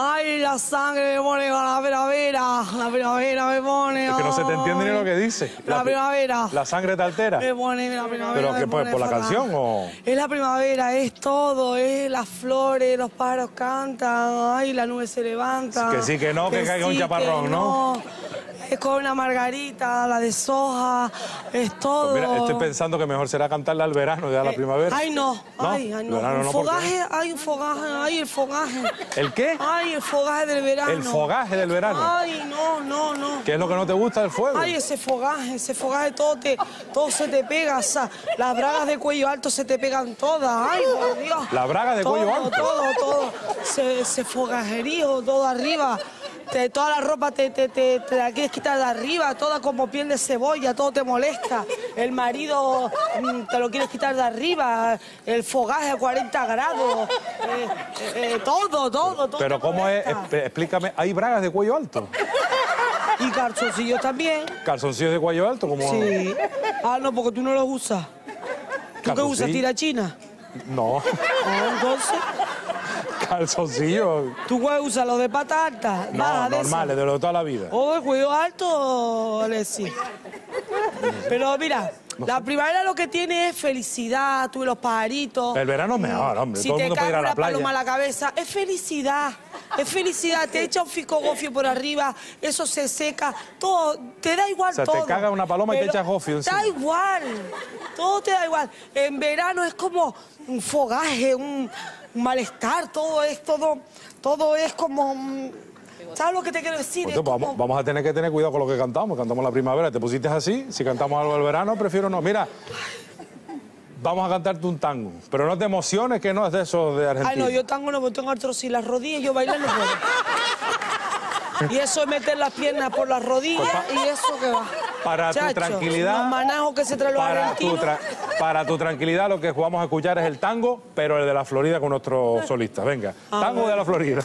Ay, la sangre me pone con la primavera, la primavera me pone... Es que no se te entiende ni lo que dice. La, la primavera. ¿La sangre te altera? Me pone la primavera. ¿Pero que pues, por la canción o...? Es la primavera, es todo, es las flores, los pájaros cantan, ay, la nube se levanta. Que sí, que no, que, que caiga sí, un chaparrón, ¿no? ¿no? Es con una margarita, la de soja, es todo. Pues mira, estoy pensando que mejor será cantarla al verano, ya a la eh, primavera. Ay, no, ¿no? Ay, ay, no. Un no fogaje, ay, un fogaje, ay, el fogaje. ¿El qué? Ay, el fogaje del verano. El fogaje del verano. Ay, no, no, no. ¿Qué es lo que no te gusta del fuego? Ay, ese fogaje, ese fogaje, todo, te, todo se te pega. O sea, las bragas de cuello alto se te pegan todas. Ay, por Dios. ¿Las bragas de todo, cuello alto? Todo, todo, todo. Ese fogajerío, todo arriba. Te, toda la ropa te, te, te, te la quieres quitar de arriba, toda como piel de cebolla, todo te molesta. El marido mm, te lo quieres quitar de arriba, el fogaje a cuarenta grados, eh, eh, todo, todo, todo. Pero ¿cómo es? Explícame, ¿hay bragas de cuello alto? Y calzoncillos también. ¿Calzoncillos de cuello alto? Como... Sí. Ah, no, porque tú no los usas. ¿Tú qué usas? ¿Tira china? No. Ah, entonces... Calzoncillos. ¿Tú puedes usar los de pata alta? No, nada, normales, de, de lo de toda la vida. O de cuello alto, Alexis. Pero mira, no. La primavera lo que tiene es felicidad, tú y los pajaritos. El verano es mejor, hombre. Si todo te el mundo cae puede ir a la playa. Paloma a la cabeza, es felicidad. Es felicidad, te echa un fico gofio por arriba, eso se seca, todo, te da igual todo. O sea, todo. Te caga una paloma y te echa gofio encima. Da igual, todo te da igual. En verano es como un fogaje, un malestar, todo es, todo, todo es como... ¿Sabes lo que te quiero decir? Entonces, como... vamos, vamos a tener que tener cuidado con lo que cantamos, cantamos la primavera, te pusiste así, si cantamos algo del verano, prefiero no. Mira... Vamos a cantarte un tango, pero no te emociones que no es de esos de Argentina. Ay, no, yo tango no, me tengo artrosis, las rodillas, yo bailar no puedo. Y eso es meter las piernas por las rodillas pues y eso que va. Para Chacho, tu tranquilidad... Los manajos que se traen los para argentinos. Tu tra para tu tranquilidad lo que vamos a escuchar es el tango, pero el de la Florida con nuestros solistas. Venga, a tango ver. De la Florida.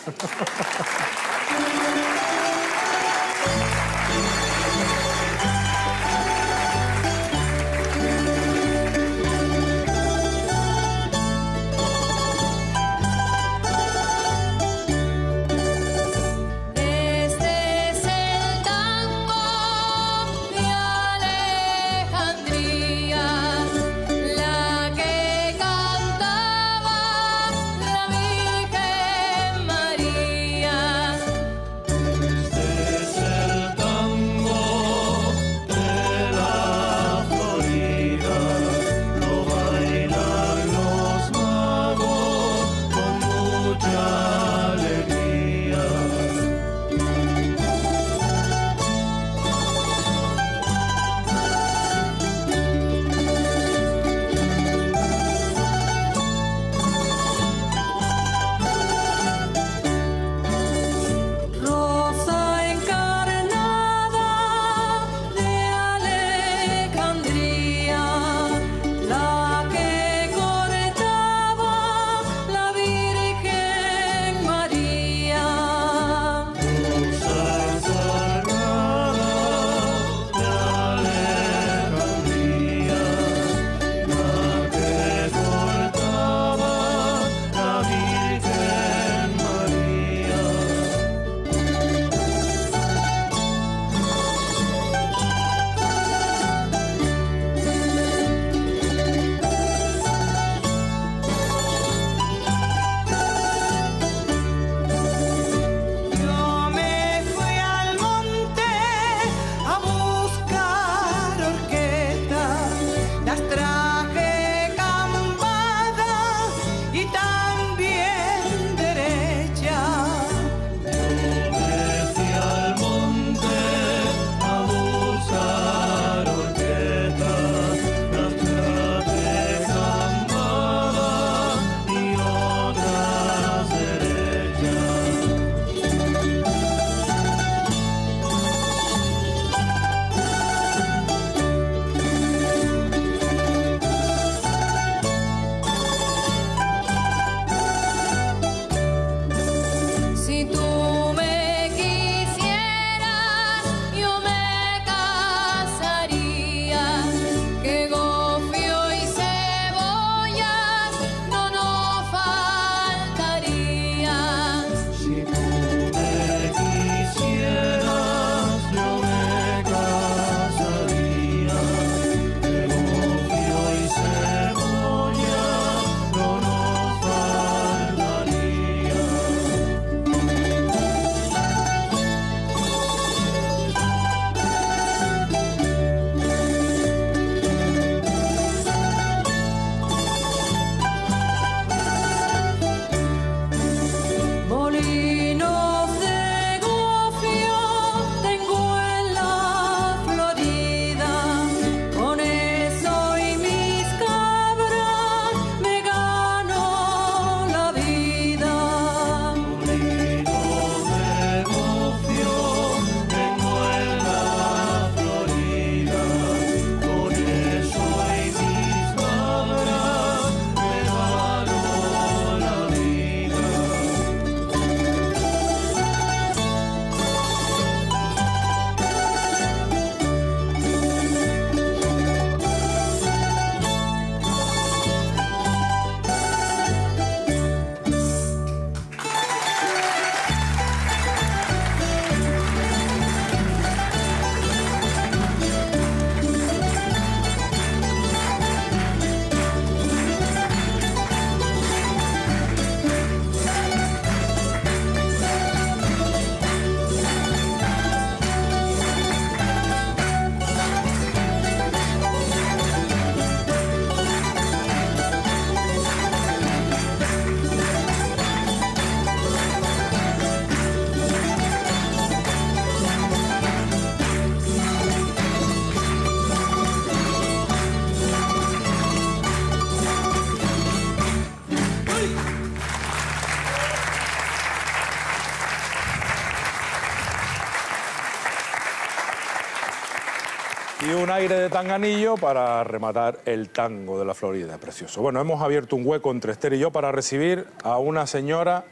aire de tanganillo para rematar el tango de la Florida, precioso. Bueno, hemos abierto un hueco entre Esther y yo para recibir a una señora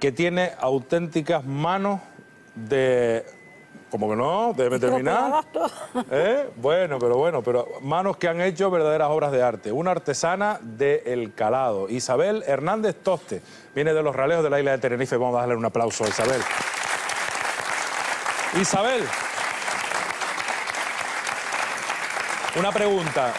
que tiene auténticas manos de... ¿Cómo que no? Debe terminar. ¿Eh? Bueno, pero bueno, pero manos que han hecho verdaderas obras de arte. Una artesana de El Calado, Isabel Hernández Toste. Viene de Los Raleos, de la isla de Tenerife. Vamos a darle un aplauso a Isabel. Isabel, una pregunta.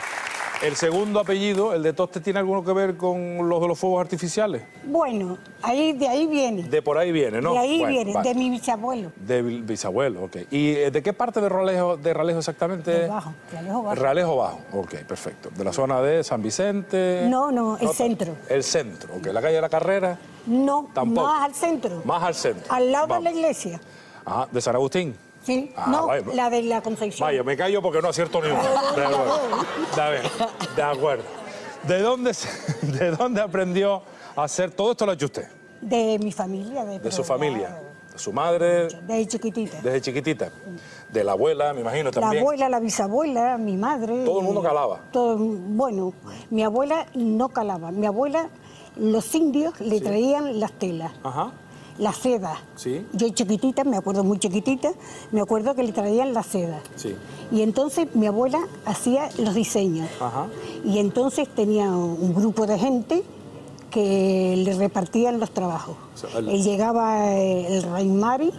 ¿El segundo apellido, el de Toste, tiene algo que ver con los de los fuegos artificiales? Bueno, ahí, de ahí viene. De por ahí viene, ¿no? De ahí bueno, viene, vale. De mi bisabuelo. De bisabuelo, ok. ¿Y de qué parte de Ralejo, de Ralejo exactamente? De Bajo, Ralejo Bajo. Ralejo Bajo, ok, perfecto. ¿De la zona de San Vicente? No, no, el no, centro. El centro, ok. ¿La calle de la Carrera? No, tampoco. Más al centro. Más al centro. Al lado Vamos. de la iglesia. Ajá, ¿de San Agustín? Sí, ah, no, vaya. La de la Concepción. Vaya, me callo porque no acierto ni uno. De acuerdo. De acuerdo. ¿De dónde, ¿De dónde aprendió a hacer todo esto lo ha hecho usted? De mi familia. De, de su familia. De su madre. Desde chiquitita. Desde chiquitita. De la abuela, me imagino también. La abuela, la bisabuela, mi madre. ¿Todo el mundo calaba? Todo, bueno, mi abuela no calaba. Mi abuela, los indios le sí. traían las telas. Ajá. La seda. ¿Sí? Yo chiquitita, me acuerdo muy chiquitita, me acuerdo que le traían la seda. Sí. Y entonces mi abuela hacía los diseños. Ajá. Y entonces tenía un grupo de gente que le repartían los trabajos. O sea, el... Él llegaba el Raimari,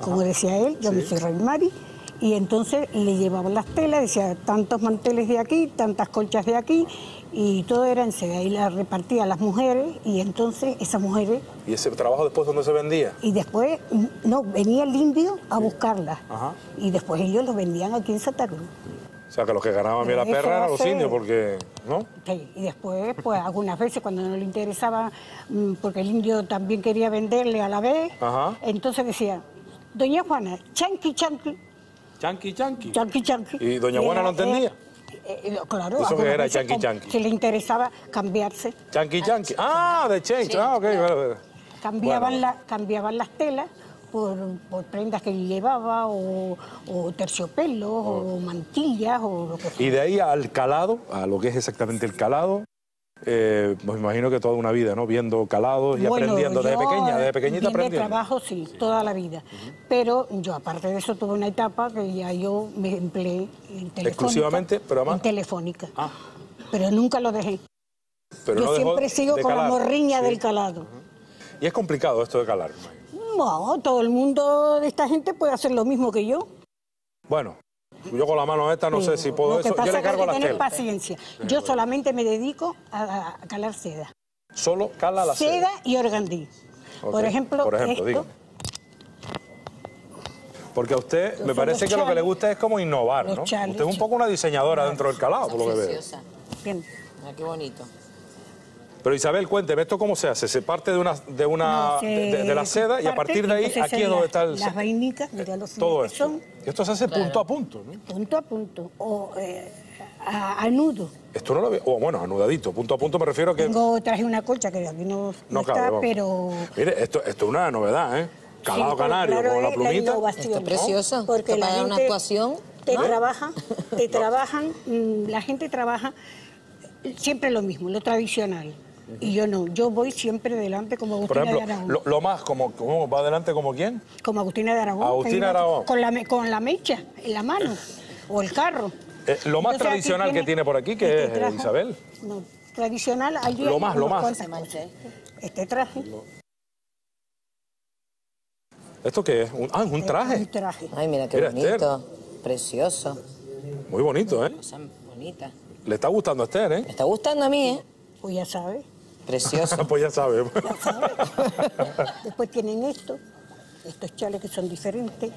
como decía él, yo sí. me soy Raimari, y entonces le llevaban las telas, decía tantos manteles de aquí, tantas colchas de aquí, y todo era en seda, y la repartía a las mujeres, y entonces esas mujeres... ¿Y ese trabajo después dónde se vendía? Y después, no, venía el indio a sí. buscarlas, Ajá. y después ellos los vendían aquí en Santa Cruz. O sea, que los que ganaban bien la perra eran los indios, porque... ¿no? Sí, y después, pues, algunas veces, cuando no le interesaba, porque el indio también quería venderle a la vez, Ajá. entonces decía, doña Juana, chanqui, chanqui. Chanqui, chanqui. Chanqui, chanqui. ¿Y doña Juana no entendía? Eh, claro, eso que era chanqui chanqui. Si le interesaba cambiarse. Chanqui chanqui. Ah, de change. Sí, ah, ok. Claro. Cambiaban, bueno. la, cambiaban las telas por, por prendas que llevaba o, o terciopelos oh. o mantillas o lo que sea. Y de ahí al calado, a lo que es exactamente el calado, eh, me imagino que toda una vida, ¿no? Viendo calados y bueno, aprendiendo desde pequeña, desde pequeñita aprendiendo. De trabajo, sí, sí, toda la vida. Uh-huh. Pero yo, aparte de eso, tuve una etapa que ya yo me empleé en Telefónica. ¿Exclusivamente? Pero además... En Telefónica. Ah. Pero nunca lo dejé. Pero yo no siempre sigo con la morriña sí. del calado. Uh-huh. Y es complicado esto de calar. No, todo el mundo de esta gente puede hacer lo mismo que yo. Bueno... Yo con la mano esta no Pero, sé si puedo eso. Yo le cargo que las telas. paciencia. Yo solamente me dedico a, a calar seda. Solo cala la seda. Seda y organdí. Okay. Por ejemplo, Por ejemplo esto. Porque a usted Entonces, me parece que lo que le gusta es como innovar, ¿no? Chales. Usted es un poco una diseñadora no, dentro del calado, por lo que veo. Bien. Ah, qué bonito. Pero Isabel, cuénteme, ¿esto cómo se hace? ¿Se parte de una de una no, se, de, de la seda parte, y a partir de ahí, aquí es donde está el... Las vainicas, mira los Todo esto. Son. Esto se hace claro. punto a punto, ¿no? Punto a punto, o eh, a, a nudo. Esto no lo veo, o bueno, anudadito, punto a punto me refiero a que... Tengo, traje una colcha que aquí no, no, no está, cabe, pero... Mire, esto, esto es una novedad, ¿eh? Calado sí, canario, claro, con la plumita. La esto es precioso, ¿no? Porque para una actuación... Te ¿no? trabaja, te no. trabajan, la gente trabaja siempre lo mismo, lo tradicional. Y yo no, yo voy siempre delante como Agustina Por ejemplo, de Aragón. Lo, lo más, como, como ¿va adelante como quién? Como Agustina de Aragón. Agustina Aragón. Con la, con la mecha en la mano, o el carro. Eh, lo más Entonces, tradicional tiene, que tiene por aquí, que este es traje, Isabel. No, tradicional. Hay lo más, lo más. Este traje. ¿Esto qué es? Un, ah, es un traje. Este es un traje. Ay, mira qué mira bonito, Esther. Precioso. Muy bonito, ¿eh? Cosa bonita. Le está gustando a Esther, ¿eh? Me está gustando a mí, ¿eh? Pues ya sabe. Precioso. Pues ya sabe. Ya sabe. Después tienen esto, estos chales que son diferentes.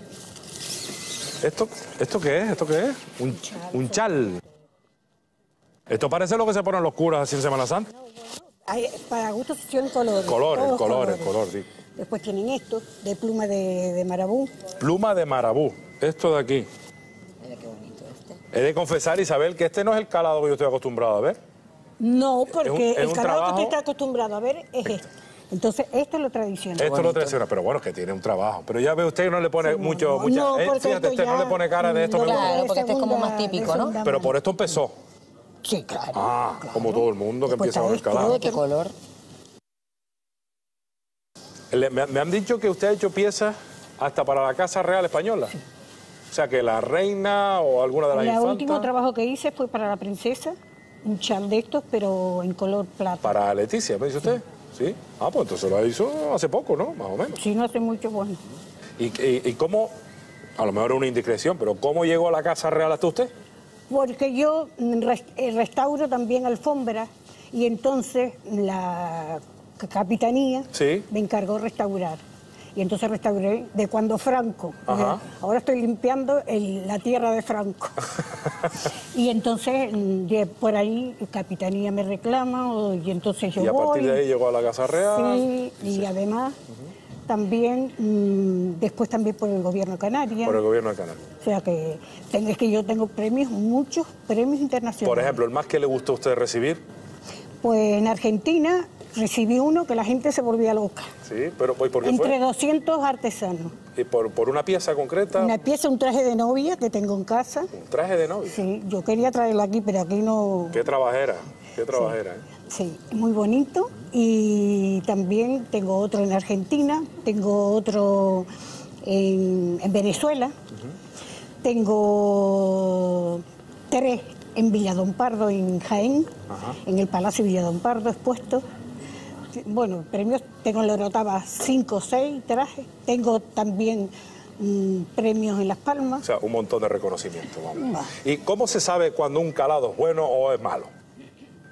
¿Esto, esto qué es? ¿Esto qué es? Un, un, chal, un chal. Esto parece lo que se ponen los curas así en Semana Santa. No, bueno, hay, para gusto son colores. Colores, colores, colores, color, sí. Después tienen esto, de pluma de, de marabú. Pluma de marabú. Esto de aquí. Mira qué bonito este. He de confesar, Isabel, que este no es el calado que yo estoy acostumbrado a ver. No, porque es un, es el calado trabajo... que usted está acostumbrado a ver es este. Entonces, esto es lo tradicional. Esto es lo tradicional, pero bueno, que tiene un trabajo. Pero ya ve usted que no le pone sí, mucho... No, mucha, no, eh, fíjate, usted ya, no le pone cara de esto. No, claro, me porque este es como más típico, ¿no? Pero manera. Por esto empezó. Sí, claro. Ah, claro. Como todo el mundo que después empieza con el calado. ¿De qué color? Le, me, me han dicho que usted ha hecho piezas hasta para la Casa Real Española. Sí. O sea, que la reina o alguna de las infantas... El último trabajo que hice fue para la princesa, un chal de estos, pero en color plata. Para Leticia, ¿me dice usted? Sí. ¿Sí? Ah, pues entonces la hizo hace poco, ¿no? Más o menos. Sí, no hace mucho, bueno. ¿Y, y, y cómo, a lo mejor es una indiscreción, pero cómo llegó a la Casa Real hasta usted? Porque yo restauro también alfombras y entonces la capitanía sí. me encargó restaurar. Y entonces restauré de cuando Franco. Ajá. Ahora estoy limpiando el, la tierra de Franco. Y entonces de, por ahí Capitanía me reclama o, y entonces yo voy. Y a voy, partir de ahí llegó a la Casa Real. Sí, y, y sí. además uh-huh. también, mmm, después también por el gobierno de Canarias. Por el gobierno de Canarias. O sea que, es que yo tengo premios, muchos premios internacionales. Por ejemplo, ¿el más que le gustó a usted recibir? Pues en Argentina... Recibí uno que la gente se volvía loca. Sí, pero ¿por qué fue? Entre doscientos artesanos. ¿Y por, por una pieza concreta? Una pieza, un traje de novia que tengo en casa. ¿Un traje de novia? Sí, yo quería traerla aquí, pero aquí no... Qué trabajera, qué trabajera. Sí, ¿eh? Sí, muy bonito. Y también tengo otro en Argentina, tengo otro en, en Venezuela, uh-huh. tengo tres en Villadón Pardo, en Jaén, ajá. en el Palacio Villadón Pardo expuesto. Bueno, premios, tengo en la Orotava cinco o seis trajes, tengo también mmm, premios en Las Palmas. O sea, un montón de reconocimiento, vamos. Va. ¿Y cómo se sabe cuando un calado es bueno o es malo?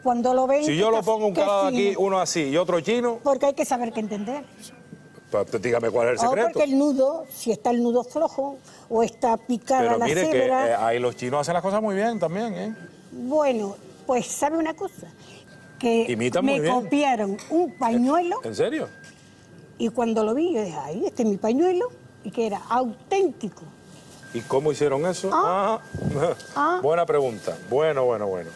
Cuando lo ven... Si yo lo pongo un calado aquí, uno así y otro chino... Porque hay que saber qué entender. Pues, dígame cuál es el secreto. O porque el nudo, si está el nudo flojo o está picada la cebra... Pero mire que eh, ahí los chinos hacen las cosas muy bien también, ¿eh? Bueno, pues sabe una cosa... que imitan me copiaron un pañuelo. ¿En serio? Y cuando lo vi, yo dije, ay, este es mi pañuelo, y que era auténtico. ¿Y cómo hicieron eso? Ah, ah. ah. Buena pregunta. Bueno, bueno, bueno.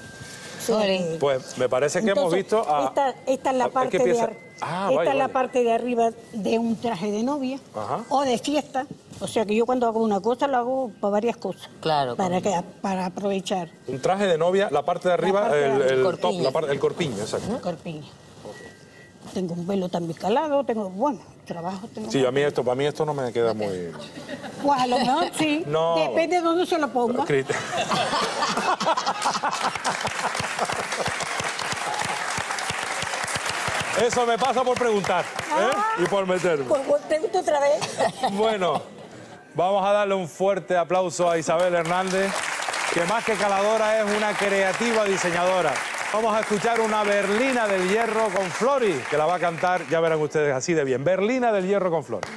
Sí. Pues me parece que entonces, hemos visto... A, esta, esta es la, a, parte, es que de, ah, esta vaya, es la parte de arriba de un traje de novia. Ajá. O de fiesta. O sea que yo cuando hago una cosa lo hago para varias cosas. Claro. Para, que, para aprovechar. Un traje de novia, la parte de arriba, parte el, de el, el top, la parte, el corpiño, exacto. El corpiño. Okay. Tengo un velo también calado, tengo, bueno, trabajo tengo... Sí, a mí esto, para mí esto no me queda okay. muy... Pues a lo mejor sí. No. Depende de dónde se lo ponga. Eso me pasa por preguntar, ¿eh? Ah, y por meterme. Por pregunto otra vez. Bueno, vamos a darle un fuerte aplauso a Isabel Hernández, que más que caladora es una creativa diseñadora. Vamos a escuchar una Berlina del Hierro con Flori, que la va a cantar, ya verán ustedes, así de bien. Berlina del Hierro con Flori.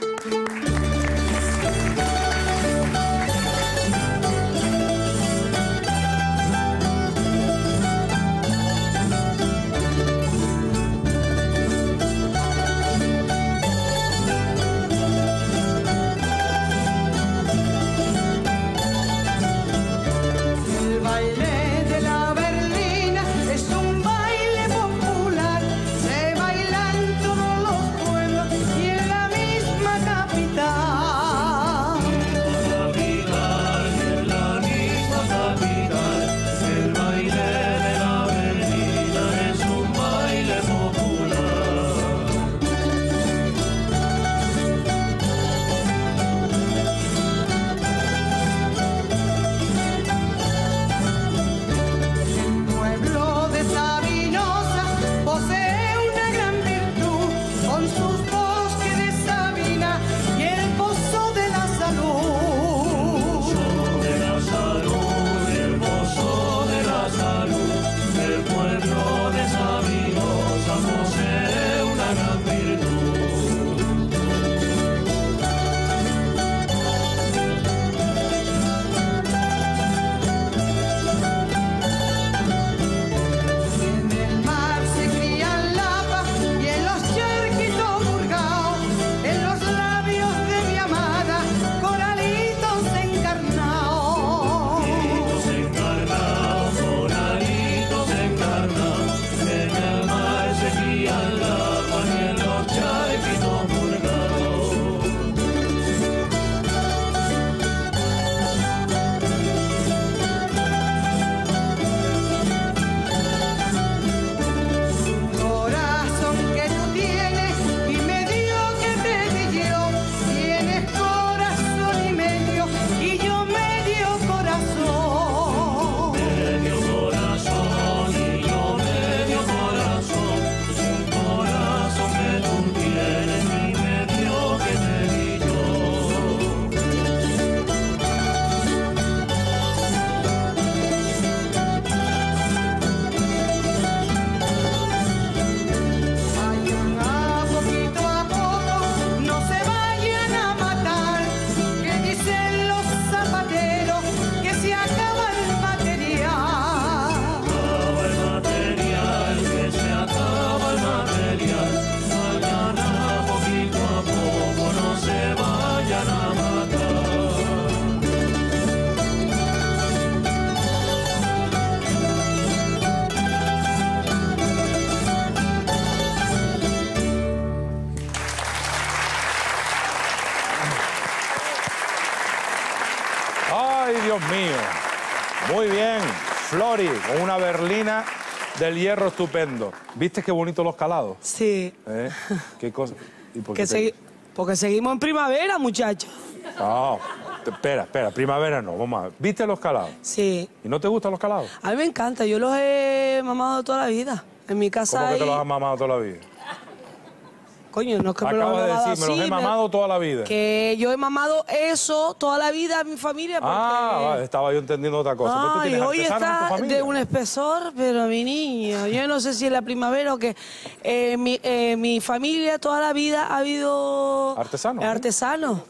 Flori, con una berlina del hierro estupendo. ¿Viste qué bonito los calados? Sí. ¿Eh? ¿Qué cosa? ¿Y por qué te... segui... Porque seguimos en primavera, muchachos. No, espera, espera, primavera no, vamos a ver. ¿Viste los calados? Sí. ¿Y no te gustan los calados? A mí me encanta, yo los he mamado toda la vida. En mi casa ¿Cómo hay... que te los has mamado toda la vida? Coño, no es que me Acabas lo de decir, así, me los he mamado me... toda la vida. Que yo he mamado eso toda la vida a mi familia. Porque... Ah, vale, estaba yo entendiendo otra cosa. Ah, tú y hoy está de un espesor, pero mi niño, yo no sé si es la primavera o qué. Eh, mi, eh, mi familia toda la vida ha habido... ¿Artesanos? Artesanos.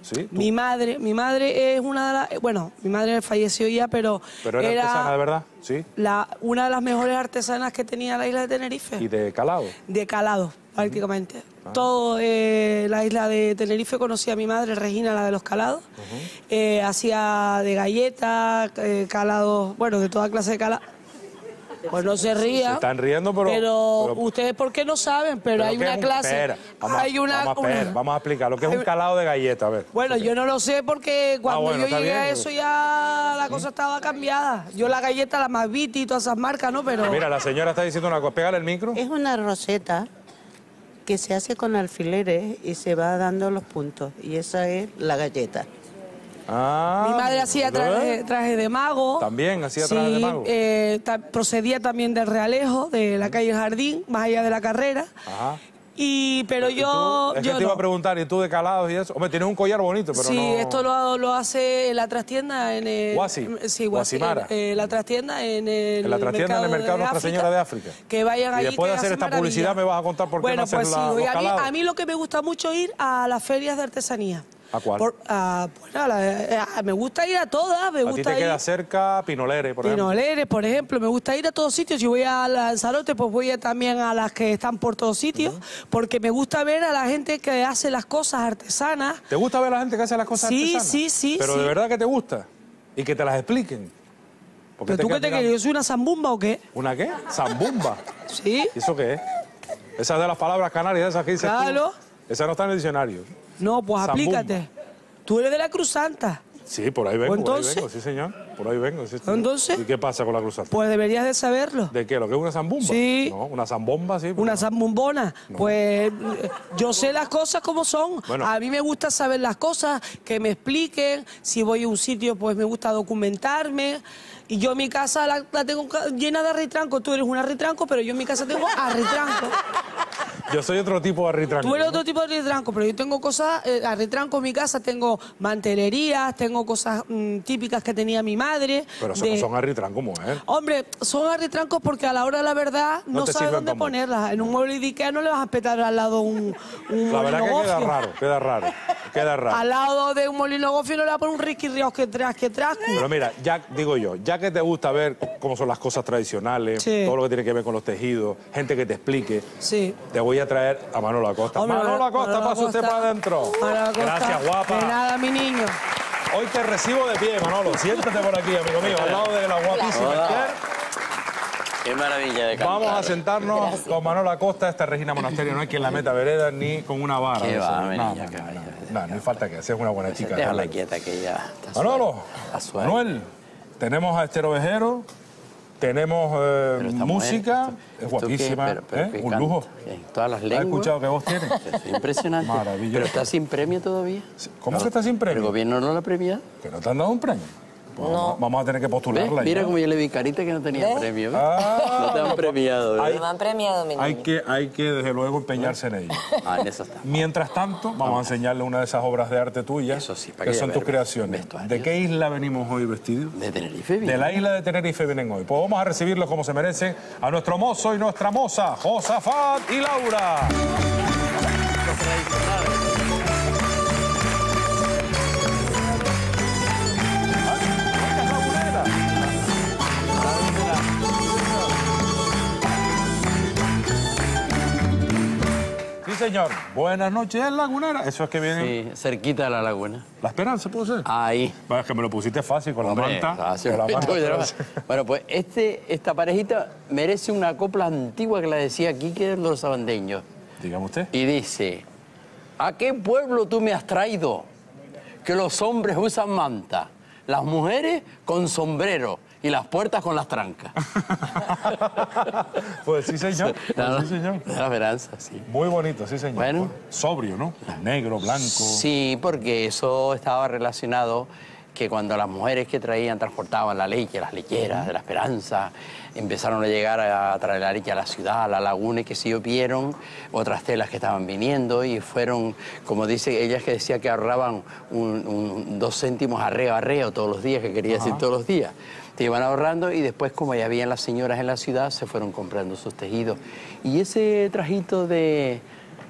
Sí, mi madre, mi madre es una de las... Bueno, mi madre falleció ya, pero... Pero era, era artesana, de verdad, sí. La, una de las mejores artesanas que tenía la isla de Tenerife. ¿Y de calado? De calado, prácticamente. Uh -huh. Toda eh, la isla de Tenerife conocía a mi madre, Regina, la de los calados. Uh -huh. eh, hacía de galletas, eh, calados, bueno, de toda clase de calados. Pues no se rían. Se están riendo, pero... Pero, pero ustedes por qué no saben, pero, pero hay una un clase... Pera. Vamos, hay una, vamos, a pera. Una... vamos a explicar lo que es un calado de galleta, a ver. Bueno, okay. Yo no lo sé porque cuando ah, bueno, yo llegué bien. a eso ya la ¿Sí? cosa estaba cambiada. Yo la galleta, la Maviti y todas esas marcas, ¿no? Pero... Mira, la señora está diciendo una cosa. Pégale el micro. Es una roseta que se hace con alfileres y se va dando los puntos. Y esa es la galleta. Ah, mi madre hacía traje, traje de mago. También hacía traje sí, de mago. Eh, ta, procedía también del Realejo, de la calle El Jardín, más allá de la carrera. Ajá. Y, pero ¿Y yo... Tú, es yo que te no. iba a preguntar, ¿y tú de calados y eso? Hombre, tienes un collar bonito, pero sí, no... Sí, esto lo, lo hace en la trastienda en el... Guasi. Sí, Guasi, Guasimara. En, en la trastienda en el... En la trastienda mercado en el mercado de Nuestra África, Señora de África. Que vayan allí. Y después allí, de hacer esta maravilla. publicidad me vas a contar por qué bueno, no pues sí, la, los a, mí, a mí lo que me gusta mucho ir a las ferias de artesanía. ¿A cuál? Por, ah, pues, a la, a, me gusta ir a todas. Me ¿A gusta ti te ir... queda cerca Pinolere, por Pinolere, ejemplo? Pinolere, por ejemplo. Me gusta ir a todos sitios. Si voy a Lanzarote, pues voy a también a las que están por todos sitios. Uh-huh. Porque me gusta ver a la gente que hace las cosas artesanas. ¿Te gusta ver a la gente que hace las cosas sí, artesanas? Sí, sí, sí. Pero sí. de verdad que te gusta. Y que te las expliquen. Porque ¿Pero tú qué te crees? ¿Yo soy una zambumba o qué? ¿Una qué? ¿Zambumba? ¿Sí? ¿Y eso qué es? Esas de las palabras canarias, esas que dices claro. tú. Esas no están en el diccionario. No, pues Zambum. aplícate. Tú eres de la Cruz Santa. Sí, por ahí vengo, entonces, por ahí vengo, sí, señor. Por ahí vengo. Sí, entonces... ¿Y qué pasa con la Cruz Santa? Pues deberías de saberlo. ¿De qué? ¿Lo que es una zambomba? Sí. No, una zambomba, sí. Una no. zambombona. No. Pues yo sé las cosas como son. Bueno. A mí me gusta saber las cosas, que me expliquen. Si voy a un sitio, pues me gusta documentarme. Y yo en mi casa la, la tengo llena de arritranco. Tú eres un arritranco, pero yo en mi casa tengo arritranco. Yo soy otro tipo de arritranco. Tú eres otro tipo de arritranco, pero yo tengo cosas, eh, arritranco en mi casa, tengo mantelerías, tengo cosas mmm, típicas que tenía mi madre. Pero de... son arritranco, mujer. Hombre, son arritrancos porque a la hora de la verdad no, no sabes dónde como... ponerlas. En un mueble de Ikea no le vas a petar al lado un, un La verdad que queda raro, queda raro, queda raro. Al lado de un molino gofio no le vas a poner un risquirrios que tras, que tras. Pero mira, ya digo yo, ya que te gusta ver cómo son las cosas tradicionales, sí. todo lo que tiene que ver con los tejidos, gente que te explique, sí. te voy a traer a Manolo Acosta. Oh, Manolo Acosta, pasa usted para adentro. Gracias, guapa. De nada, mi niño. Hoy te recibo de pie, Manolo. Siéntate por aquí, amigo mío, al lado de la guapísima Esther. Qué maravilla de cantar. Vamos a sentarnos Gracias. con Manolo Acosta. Esta Regina Monasterio no hay quien la meta vereda ni con una vara. Qué va, mi niña, qué vaya. No, no hay falta que hacer una buena chica. Déjala quieta que ya está Manolo, Manuel. Tenemos a Esther Ovejero, tenemos eh, música, mujer, esto, es guapísima, qué, pero, pero, ¿eh? un lujo. Todas las lenguas. ¿Has escuchado que vos tienes? Es impresionante. Maravilloso. Pero está sin premio todavía. ¿Cómo no, que está sin premio? El gobierno no la premia. ¿Que no te han dado un premio? Pues no. Vamos a tener que postularla. ¿Ves? Mira como yo le vi carita que no tenía ¿Ves? premio. Ah, no te han premiado. Hay, no me han premiado, mi niño. Hay que, hay que, desde luego, empeñarse en ello. Ah, en eso está. Mientras tanto, vamos, vamos a enseñarle una de esas obras de arte tuyas, sí, que, que son tus creaciones. Vestuarios. ¿De qué isla venimos hoy vestidos? De Tenerife. Bien. De la isla de Tenerife vienen hoy. Pues vamos a recibirlos como se merecen a nuestro mozo y nuestra moza, Josafat y Laura. Señor, buenas noches, ¿es lagunera? Eso es que viene... Sí, cerquita de la laguna. ¿La Esperanza puede ser? Ahí. Bueno, es que me lo pusiste fácil con Hombre, la manta. Fácil. Con la manta. Bueno, pues este, esta parejita merece una copla antigua que la decía Quique de los Sabandeños. Dígame usted. Y dice, ¿a qué pueblo tú me has traído? Que los hombres usan manta, las mujeres con sombrero, y las puertas con las trancas. Pues sí, señor. Pues sí, señor. La esperanza, sí. Muy bonito, sí, señor. Bueno. Sobrio, ¿no? Negro, blanco. Sí, porque eso estaba relacionado que cuando las mujeres que traían, transportaban la leche, las lecheras de la esperanza, empezaron a llegar a traer la leche a la ciudad, a la laguna, y que sí, vieron otras telas que estaban viniendo y fueron, como dice ellas que decía que ahorraban un, un, dos céntimos arreo, arreo todos los días, que quería Ajá. decir todos los días. Se iban ahorrando y después, como ya habían las señoras en la ciudad, se fueron comprando sus tejidos. Y ese trajito de,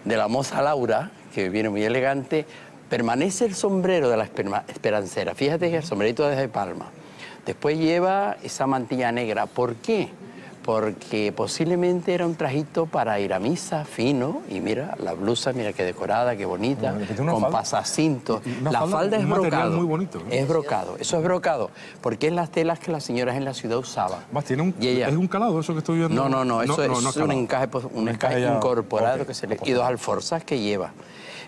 de la moza Laura, que viene muy elegante, permanece el sombrero de la esperancera. Fíjate que el sombrerito es de palma. Después lleva esa mantilla negra. ¿Por qué? Porque posiblemente era un trajito para ir a misa, fino. Y mira, la blusa, mira qué decorada, qué bonita, con pasacinto. La falda es brocado. Muy bonito, ¿no? Es brocado. Eso es brocado, porque es las telas que las señoras en la ciudad usaban. Más, tiene un, ella... ¿Es un calado eso que estoy viendo? No, no, no. Eso no, no, es, no es un encaje, un encaje ya... incorporado, okay, que se le... y dos alforzas que lleva.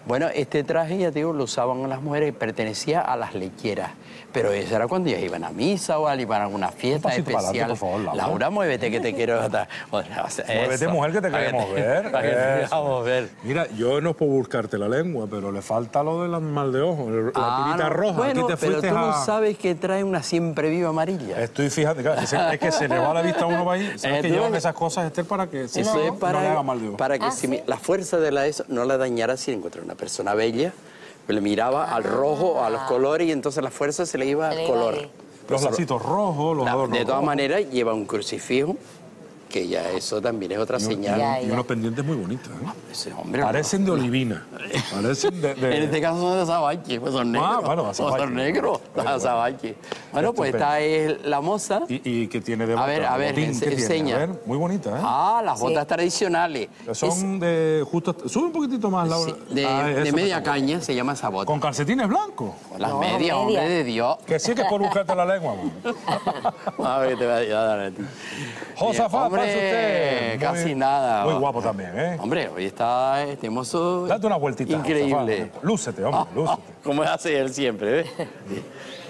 Bueno, este traje, ya te digo, lo usaban las mujeres y pertenecía a las lecheras. Pero eso era cuando ellas iban a misa o iban a alguna fiesta especial. Por favor, Laura. Laura, muévete que te quiero... Bueno, o sea, muévete, mujer, que te queremos te... ver. Para que te queramos ver. Mira, yo no puedo buscarte la lengua, pero le falta lo del mal de ojo, la ah, tirita no. roja. Bueno, aquí te pero tú a... no sabes que trae una siempre viva amarilla. Estoy fíjate, claro, es que se le va la vista a uno para ahí. ¿Sabes eh, que llevan esas cosas, Esther, para que si eso no, es para, no le haga mal de ojo? Para que ah, si ¿sí? la fuerza de la eso no la dañara si encuentra una persona bella, le miraba ah, al rojo, a los colores, y entonces la fuerza se le iba al color. Ahí. Los lacitos rojos, los adornos. De todas maneras, lleva un crucifijo, que ya eso también es otra no, señal. Ya, ya. Y unos pendientes muy bonitos, ¿eh? No, ese hombre parecen no, de olivina. No. Parecen de, de... En este caso son de azabache, pues son negros. Ah, bueno, azabache. Son negros, los azabache. Bueno, pues esta es la moza. ¿Y, y qué tiene de botas? A ver, a ver, ens enseña. A ver, muy bonita, ¿eh? Ah, las botas sí. tradicionales. Son es... de justo... Sube un poquitito más, Laura. Sí, de, ah, de media caña se llama esa bota. ¿Con calcetines blancos? Las no, medias, media. Hombre de Dios. Que sí que es por buscarte la lengua, man. A ver, te voy a ayudar a ti. Josafat, usted, casi muy, nada. Muy guapo también, ¿eh? Hombre, hoy está este hermoso. Date una vueltita. Increíble. José, lúcete, hombre, oh, lúcete. Oh, como hace él siempre, ¿eh?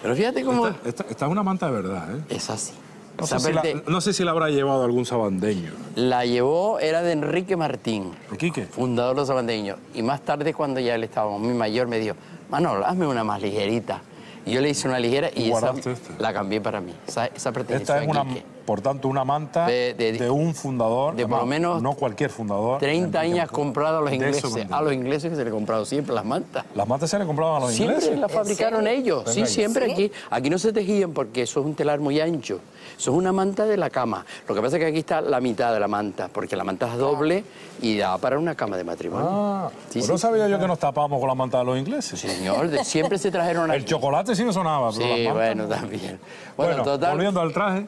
Pero fíjate cómo... Esta, esta, esta es una manta de verdad, ¿eh? Es así. No, sé si, la, no sé si la habrá llevado algún sabandeño. La llevó, era de Enrique Martín. ¿De Quique? Fundador de los sabandeños. Y más tarde, cuando ya él estaba muy mayor, me dijo, Manolo, hazme una más ligerita. Y yo le hice una ligera y esa, la cambié para mí. Esa, esa pertenencia esta es una, por tanto, una manta de, de, de un fundador. De por lo menos... No cualquier fundador. treinta años comprado a los ingleses. A los ingleses que se le compraron siempre las mantas. ¿Las mantas se le compraban a los siempre ingleses? Siempre las fabricaron ellos. Sí, siempre ¿Sí? aquí. Aquí no se tejían porque eso es un telar muy ancho. Eso es una manta de la cama. Lo que pasa es que aquí está la mitad de la manta, porque la manta es doble y da para una cama de matrimonio. Ah, sí, pues sí, no sabía sí, yo sí. que nos tapábamos con la manta de los ingleses. Señor, de, siempre se trajeron aquí. El chocolate sí no sonaba, pero sí, la manta, bueno, también. Bueno, bueno total, volviendo al traje.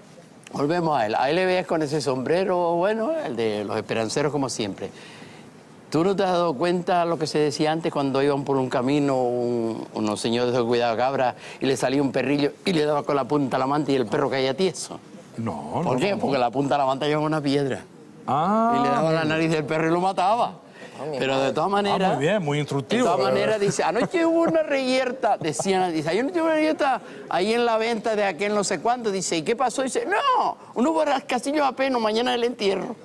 Volvemos a él. Ahí le veías con ese sombrero, bueno, el de los esperanceros como siempre. ¿Tú no te has dado cuenta lo que se decía antes cuando iban por un camino un, unos señores de cuidado cabra y le salía un perrillo y le daba con la punta a la manta y el perro caía tieso? No, ¿Por no, qué? No, no. Porque la punta a la manta llevaba una piedra. Ah, y le daba la nariz del perro y lo mataba. Pero de todas maneras... Ah, muy bien, muy instructivo. De todas maneras, dice, anoche hubo una reyerta, decían, dice, anoche hubo una reyerta ahí en la venta de aquel no sé cuánto, dice, ¿y qué pasó? Dice, no, uno hubo rascacillos apenas, mañana el entierro.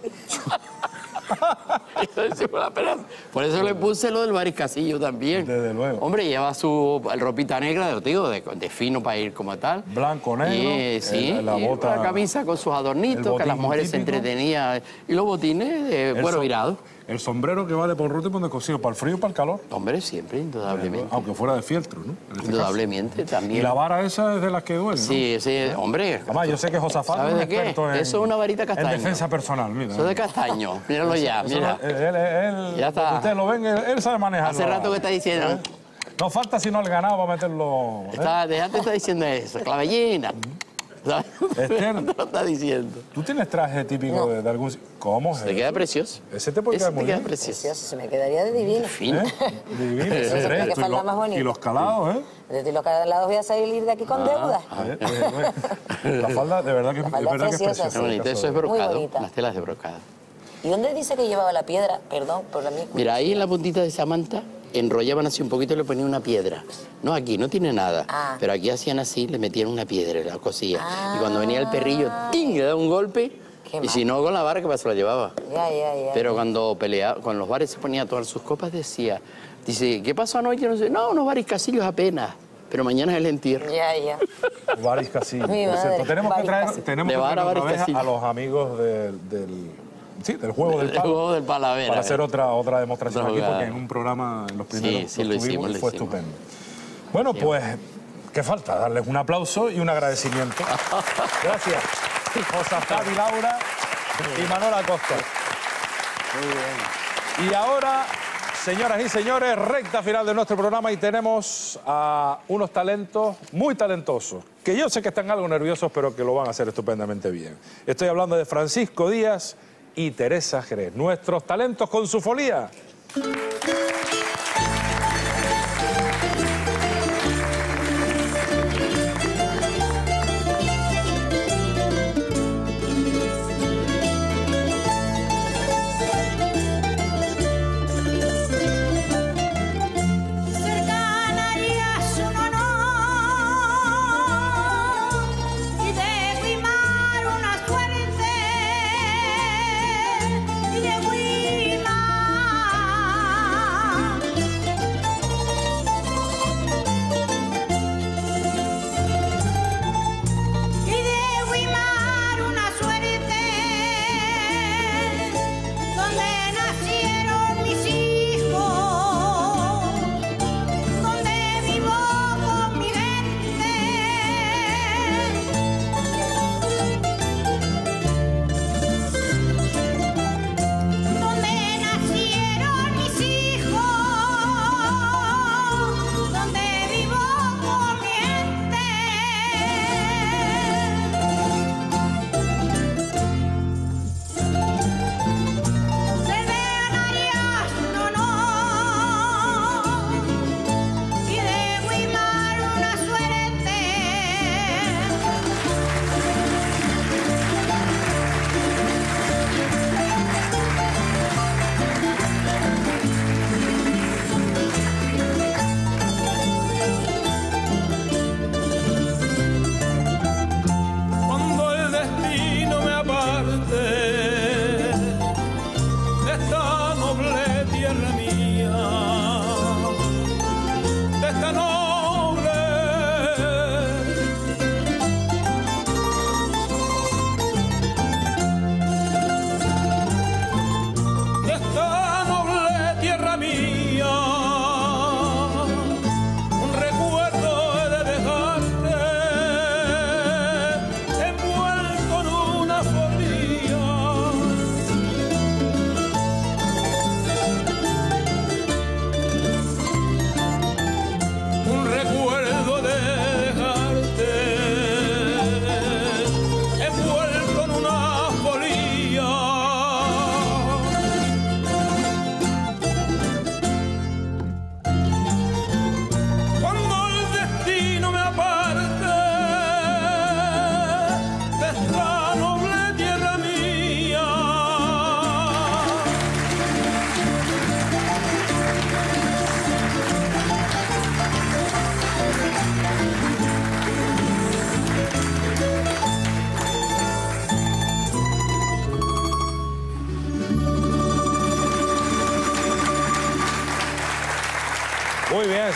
Por eso le puse lo del bariscasillo también. Desde luego. Hombre, lleva su ropita negra, lo digo, de, de fino para ir como tal. Blanco, negro. Y, sí, el, la bota, una camisa con sus adornitos, que las mujeres típico. se entretenían. Y los botines, eh, bueno, virados. El sombrero que vale por ruta y por descosido, para el frío y para el calor. Hombre, siempre, indudablemente. Aunque fuera de fieltro, ¿no? Este indudablemente, caso. también. Y la vara esa es de las que duele, sí, ¿no? Sí, sí, hombre. Además, yo sé que Josafat... ¿Sabes de qué? En, eso es una varita castaña. En defensa personal, mira. Eso es de castaño, míralo ya, eso, mira. Él, él, él, ya está. Ustedes lo ven, él, él sabe manejarlo. Hace rato que está diciendo... ¿Eh? No falta sino el ganado para meterlo... ¿eh? Está, déjate está diciendo eso, clavellina. Esther, no está diciendo. ¿Tú tienes traje típico no. de, de algún... ¿Cómo es? Te queda precioso. Ese te puede quedar muy bien. Precioso. Se me quedaría de divino. Divino. ¿Eh? Divino. Es que lo, más bonito. Y los calados, ¿eh? Desde los calados voy a salir de aquí con ah, deuda. A ver, a ver. La falda, de verdad que, es, verdad es, preciosa, que es preciosa. Sí. Eso es brocado. Las telas de brocado. ¿Y dónde dice que llevaba la piedra? Perdón, por la misma. Mira, ahí en la puntita de esa manta enrollaban así un poquito y le ponían una piedra. No, aquí no tiene nada. Ah. Pero aquí hacían así, le metían una piedra, la cosían. Ah. Y cuando venía el perrillo, ¡ting!, le daba un golpe. Qué y mal. Si no, con la barra, que se la llevaba. Ya, ya, ya. Pero ya. Cuando peleaba, cuando los bares se ponían a tomar sus copas, decía... Dice, ¿qué pasó anoche? No sé, no, unos variscacillos apenas. Pero mañana es el entierro. Ya, ya. Variscacillos. Por cierto, tenemos que traer, tenemos que traer otra vez a los amigos del... del... Sí, del juego del, del, palo, juego del Palavera. Para hacer otra, otra demostración no, aquí, porque en un programa, en los primeros sí, sí, lo tuvimos, hicimos, fue lo hicimos. Estupendo. Bueno, sí, pues, ¿qué falta? Darles un aplauso y un agradecimiento. Gracias. Josafat y Laura y Manolo Acosta. Muy bien. Y ahora, señoras y señores, recta final de nuestro programa y tenemos a unos talentos muy talentosos, que yo sé que están algo nerviosos, pero que lo van a hacer estupendamente bien. Estoy hablando de Francisco Díaz y Teresa Jerez, nuestros talentos con su folía.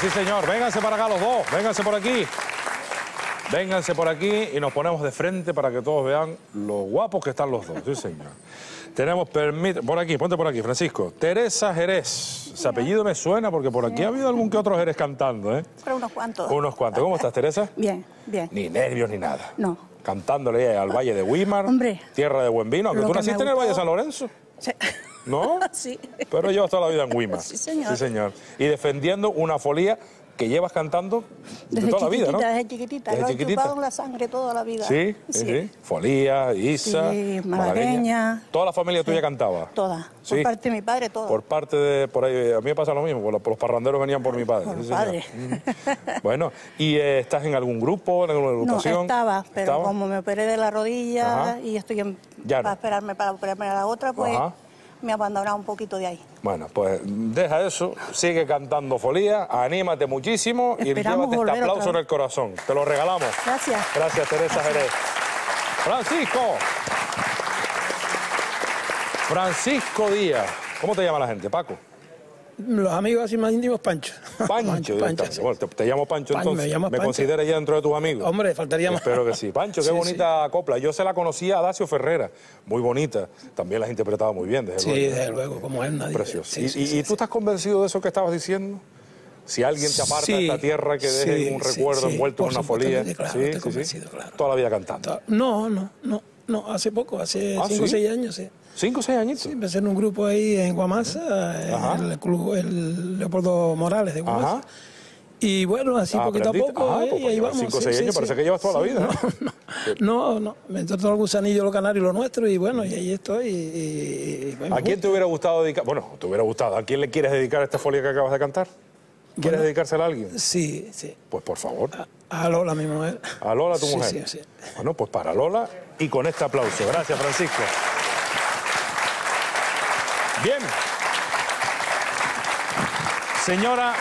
Sí, señor. Vénganse para acá los dos. Vénganse por aquí. Vénganse por aquí y nos ponemos de frente para que todos vean lo guapos que están los dos. Sí, señor. Tenemos, permite, por aquí, ponte por aquí, Francisco. Teresa Jerez. Ese apellido me suena porque por aquí ha habido algún que otro Jerez cantando, ¿eh? Pero unos cuantos. Unos cuantos. ¿Cómo estás, Teresa? Bien, bien. Ni nervios ni nada. No. Cantándole al Valle de Güímar. Hombre. Tierra de buen vino. Aunque tú naciste en el Valle de San Lorenzo. Sí. ¿No? Sí. Pero llevas toda la vida en Güímar. Sí, señor. Sí, señor. Y defendiendo una folía que llevas cantando desde de toda la vida, ¿no? Desde chiquitita, desde chiquitita. Lo he chupado en la sangre toda la vida. Sí, sí, sí. sí. Folía, Isa, sí, malagueña. ¿Toda la familia sí. tuya cantaba? Toda. Sí. Por parte de mi padre, toda. Por parte de... Por ahí, a mí me pasa lo mismo, por los, por los parranderos venían por mi padre. Por sí, padre. Bueno, ¿y eh, estás en algún grupo, en alguna agrupación? No, estaba, pero ¿Estaba? como me operé de la rodilla Ajá. y estoy en, para esperarme para operarme a la otra, pues... Ajá. me he abandonado un poquito de ahí. Bueno, pues deja eso, sigue cantando Folía, anímate muchísimo y llévate este aplauso en el corazón. Te lo regalamos. Gracias. Gracias, Teresa Jerez. Francisco. Francisco Díaz. ¿Cómo te llama la gente, Paco? Los amigos así más íntimos, Pancho. Pancho, Pancho sí. Bueno, te, te llamo Pancho, Pancho entonces. ¿Me, me consideras ya dentro de tus amigos? Hombre, faltaría más. Espero que sí. Pancho, qué sí, bonita sí. copla. Yo se la conocía a Dacio Ferreira, muy bonita. También las interpretaba muy bien, desde sí, luego. Sí, desde luego, como él, nadie. Precioso. Sí, ¿Y, sí, y sí, tú sí. estás convencido de eso que estabas diciendo? Si alguien te aparta sí, de esta tierra, que deje sí, un recuerdo sí, envuelto en una folía. Claro, sí, sí, sí. Claro. Toda la vida cantando. No, no, no. No, hace poco, hace ah, cinco o ¿sí? seis años, sí. ¿Cinco o seis añitos? Sí, empecé en un grupo ahí en Guamasa, en el club, el Leopoldo Morales de Guamasa. Ajá. Y bueno, así ah, poquito aprendiste. a poco, Ajá, eh, pues, ahí vamos. Cinco o sí, seis sí, años, sí, parece sí. que llevas toda sí, la vida. No, no, no, no, me entró todo el gusanillo, lo canario y lo nuestro, y bueno, y ahí estoy. Y, y, ¿A quién te hubiera gustado dedicar? Bueno, te hubiera gustado, ¿a quién le quieres dedicar esta folia que acabas de cantar? ¿Quieres bueno, dedicársela a alguien? Sí, sí. Pues por favor. A, a Lola, mi mujer. A Lola, tu sí, mujer. Sí, sí. Bueno, pues para Lola y con este aplauso. Gracias, Francisco. Bien. Señora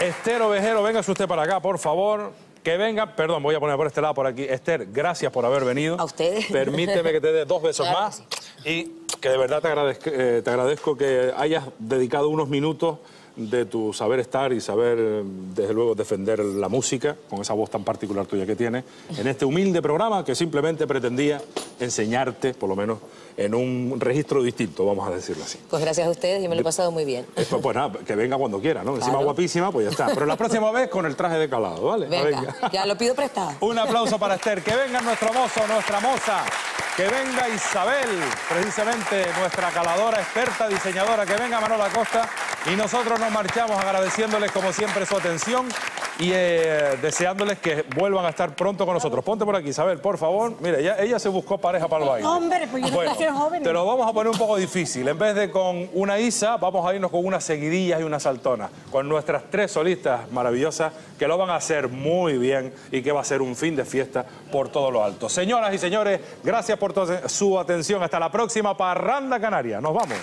Esther Ovejero, véngase usted para acá, por favor. Que venga, perdón, voy a poner por este lado, por aquí. Esther, gracias por haber venido. A ustedes. Permíteme que te dé dos besos claro. más. Y que de verdad te agradezco, eh, te agradezco que hayas dedicado unos minutos de tu saber estar y saber, desde luego, defender la música, con esa voz tan particular tuya que tienes, en este humilde programa que simplemente pretendía enseñarte, por lo menos, en un registro distinto, vamos a decirlo así. Pues gracias a ustedes, yo me lo he pasado muy bien. Pues, pues nada, que venga cuando quiera, ¿no? Encima claro. guapísima, pues ya está. Pero la próxima vez con el traje de calado, ¿vale? Venga, venga. Ya lo pido prestado. Un aplauso para Esther. Que venga nuestro mozo, nuestra moza. Que venga Isabel, precisamente nuestra caladora, experta, diseñadora. Que venga Manolo Acosta. Y nosotros nos marchamos agradeciéndoles como siempre su atención y eh, deseándoles que vuelvan a estar pronto con nosotros. Ponte por aquí, Isabel, por favor. Mira, ella, ella se buscó pareja para el baile. Hombre, pues yo no bueno, quiero ser joven. Te lo vamos a poner un poco difícil. En vez de con una Isa, vamos a irnos con unas seguidillas y unas saltonas. Con nuestras tres solistas maravillosas que lo van a hacer muy bien y que va a ser un fin de fiesta por todo lo alto. Señoras y señores, gracias por su atención. Hasta la próxima Parranda Canaria. Nos vamos.